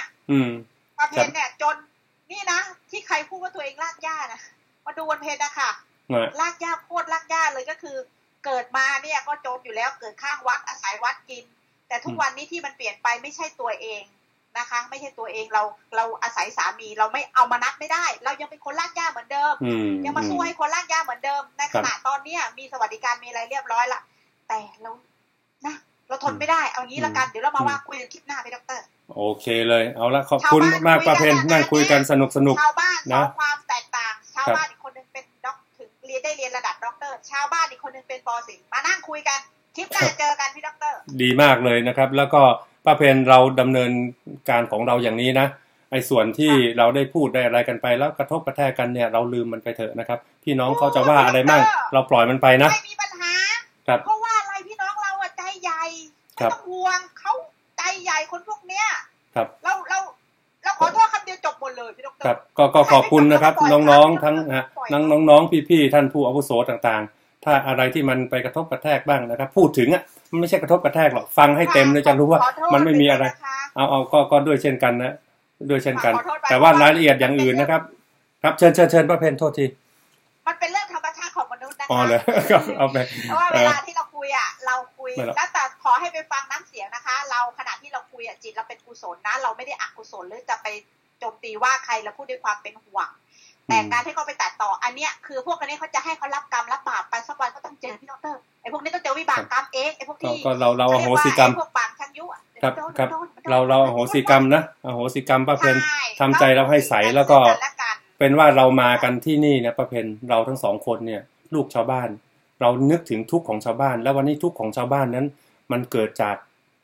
ประเพณเนี่ยจนนี่นะที่ใครพูดว่าตัวเองลากหญ้านะมาดูวันเพนนะคะลากหญ้าโคตรลากหญ้าเลยก็คือเกิดมาเนี่ยก็จนอยู่แล้วเกิดข้างวัดอาศัยวัดกินแต่ทุกวันนี้ที่มันเปลี่ยนไปไม่ใช่ตัวเองนะคะไม่ใช่ตัวเองเราอาศัยสามีเราไม่เอามานัดไม่ได้เรายังเป็นคนลากหญ้าเหมือนเดิมยังมาสู้ให้คนลากหญ้าเหมือนเดิมในขณะตอนเนี้ยมีสวัสดิการมีอะไรเรียบร้อยละแต่เรานะเราทนไม่ได้เอางี้ละกันเดี๋ยวเรามาว่าคุยกันคลิปหน้าไปดร.โอเคเลยเอาละขอบคุณมากประเพณนั่งคุยกันสนุกสนุกชาวบ้านนะความแตกต่างชาวบ้านอีกคนนึงเป็นด็อกถึงเรียนระดับด็อกเตอร์ชาวบ้านอีกคนนึงเป็นป.สี่มานั่งคุยกันคลิปหน้าเจอกันพี่ด็อกเตอร์ดีมากเลยนะครับแล้วก็ป้าเพนเราดำเนินการของเราอย่างนี้นะไอ้ส่วนที่เราได้พูดได้อะไรกันไปแล้วกระทบกระแทกกันเนี่ยเราลืมมันไปเถอะนะครับพี่น้องเขาจะว่าอะไรมั่งเราปล่อยมันไปนะไม่มีปัญหาเพราะว่าอะไรพี่น้องเราใจใหญ่ไม่ต้องห่วงเขาใจใหญ่คนพวกเนี้ยครับเราขอโทษคำเดียวจบหมดเลยพี่ดร.ครับก็ขอบคุณนะครับน้องๆทั้งน้องๆพี่ๆท่านผู้อาวุโสต่างๆถ้าอะไรที่มันไปกระทบกระแทกบ้างนะครับพูดถึงอ่ะมันไม่ใช่กระทบกระแทกหรอกฟังให้เต็มเลยจะรู้ว่ามันไม่มีอะไรเอาก็ด้วยเช่นกันนะด้วยเช่นกันแต่ว่ารายละเอียดอย่างอื่นนะครับครับเชิญป้าเพนโทษทีมันเป็นเรื่องธรรมชาติของมนุษย์นะคะอ๋อเหรอครับเอาไปเพราะว่าเวลาที่เราคุยอ่ะเราคุยแล้วแต่ขอให้ไปฟังน้ำเสียงนะคะเราขณะที่เราคุยอ่ะจิตเราเป็นกุศลนะเราไม่ได้อกุศลหรือจะไปโจมตีว่าใครเราพูดด้วยความเป็นห่วงแต่การที่เขาไปตัดต่ออันเนี้ยคือพวกคนนี้เขาจะให้เขารับกรรมรับบาปไปสักวันเขาต้องเจอพี่ดร.ไอ้พวกนี้ต้องเจอวิบากกรรมเองไอ้พวกที่ก็เราอโหสิกรรมพวกปากชักยุครับครับเราอโหสิกรรมนะอโหสิกรรมป้าเพนทำใจเราให้ใสแล้วก็เป็นว่าเรามากันที่นี่นะป้าเพนเราทั้งสองคนเนี่ยลูกชาวบ้านเรานึกถึงทุกข์ของชาวบ้านแล้ววันนี้ทุกข์ของชาวบ้านนั้นมันเกิดจาก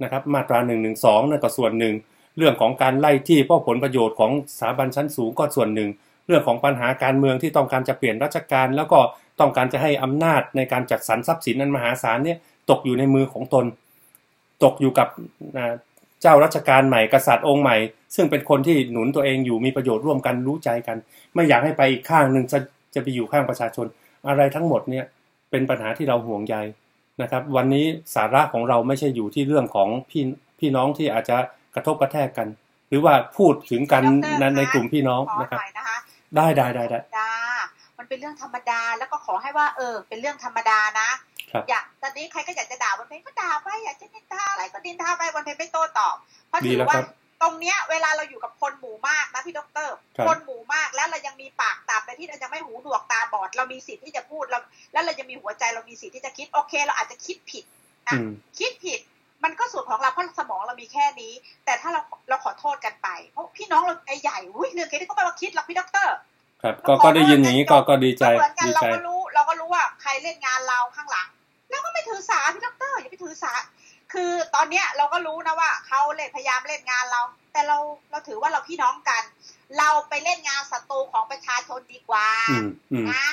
นะครับมาตรา112นั่นก็ส่วนหนึ่งเรื่องของการไล่ที่เพราะผลประโยชน์ของสถาบันชั้นสูงก็ส่วนหนึ่งเรื่องของปัญหาการเมืองที่ต้องการจะเปลี่ยนราชการแล้วก็ต้องการจะให้อำนาจในการจัดสรรทรัพย์สินนั้นมหาศาลเนี่ยตกอยู่ในมือของตนตกอยู่กับเจ้าราชการใหม่กษัตริย์องค์ใหม่ซึ่งเป็นคนที่หนุนตัวเองอยู่มีประโยชน์ร่วมกันรู้ใจกันไม่อยากให้ไปอีกข้างหนึ่งจะไปอยู่ข้างประชาชนอะไรทั้งหมดเนี่ยเป็นปัญหาที่เราห่วงใยนะครับวันนี้สาระของเราไม่ใช่อยู่ที่เรื่องของพี่น้องที่อาจจะกระทบกระแทกกันหรือว่าพูดถึงกันในกลุ่มพี่น้องนะครับได้มันเป็นเรื่องธรรมดาแล้วก็ขอให้ว่าเป็นเรื่องธรรมดานะอยากตอนนี้ใครก็อยากจะด่าวันเพนก็ด่าไปอยากจะนินทาอะไรก็นินทาไปวันเพนไม่โต้ตอบเพราะถือว่าตรงเนี้ยเวลาเราอยู่กับคนหมู่มากนะพี่ดร.คนหมู่มากแล้วเรายังมีปากตาไปที่เราจะไม่หูหนวกตาบอดเรามีสิทธิ์ที่จะพูดเราแล้วเราจะมีหัวใจเรามีสิทธิ์ที่จะคิดโอเคเราอาจจะคิดผิดนะคิดผิดมันก็ส่วน ของเราเพราะสมองเรามีแค่นี้แต่ถ้าเราขอโทษกันไปเพราะพี่น้องเราไอ้ใหญ่อุ้ยเรื่องแค่นี้ก็ไม่มาคิดหรอกพี่ด็อกเตอร์ครับก็ได้ยินอย่างนี้ก็ดีใจดีใจเราก็รู้ว่าใครเล่นงานเราข้างหลังแล้วก็ไม่ถือสาพี่ด็อกเตอร์อย่าไปถือสาคือตอนเนี้ยเราก็รู้นะว่าเขาเล่นพยายามเล่นงานเราแต่เราถือว่าเราพี่น้องกันเราไปเล่นงานศัตรูของประชาชนดีกว่านะ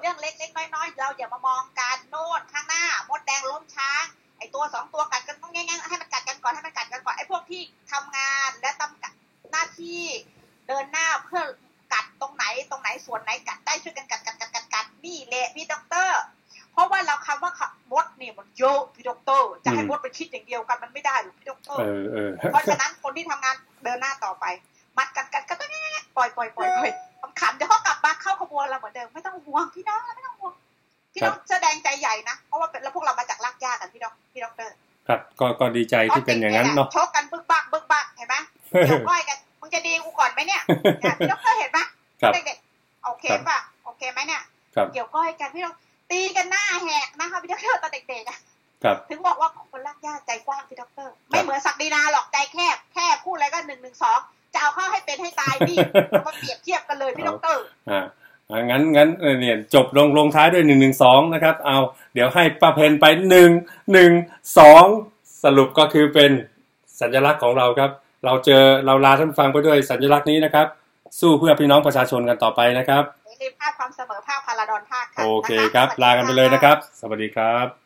เรื่องเล็กๆน้อยๆเราอย่ามามองกันโน่นข้างหน้ามดแดงล้มช้างไอ้ตัว2ตัวกัดกันต้องแง่ๆให้มันกัดกันก่อนไอ้พวกที่ทำงานและทำหน้าที่เดินหน้าเพื่อกัดตรงไหนส่วนไหนกัดได้ช่วยกันกัดนี่แหละพี่ด็อกเตอร์เพราะว่าเราคำว่ามดเนี่ยมันเยอะพี่ด็อกเตอร์จะให้มดไปคิดอย่างเดียวกันมันไม่ได้พี่ด็อกเตอร์เพราะฉะนั้นคนที่ทำงานเดินหน้าต่อไปมัดกัดก็แง่ๆปล่อยขำเดี๋ยวเขากลับมาเข้าขบวนเราเหมือนเดิมไม่ต้องห่วงพี่น้องไม่ต้องห่วงพี่น้องแสดงใจใหญ่นะเพราะว่าแล้วพวกเรามาจากรากหญ้ากันพี่น้องครับก็ดีใจที่เป็นอย่างนั้นเนาะชกกันบึกบักเห็นไหมยกก้อยกันมึงจะดีกูก่อนไหมเนี่ยพี่น้องเห็นไหมเด็กๆโอเคป่ะโอเคไหมเนี่ยเกี่ยวก้อยกันพี่น้องตีกันหน้าแหกนะคะพี่น้องตอนเด็กๆอ่ะถึงบอกว่าคนรากหญ้าใจกว้างพี่น้องไม่เหมือนศักดินาหรอกใจแคบพูดอะไรก็112จะเอาเข้าให้เป็นให้ตายพี่มาเปรียบเทียบกันเลยพี่ดร.งั้นเนี่ยจบลงท้ายด้วย112นะครับเอาเดี๋ยวให้ป้าเพนไป112สรุปก็คือเป็นสัญลักษณ์ของเราครับเราลาท่านฟังไปด้วยสัญลักษณ์นี้นะครับสู้เพื่อพี่น้องประชาชนกันต่อไปนะครับในภาพความเสมอภาคพาราดอนภาคโอเคครับลากันไปเลยนะครับสวัสดีครับ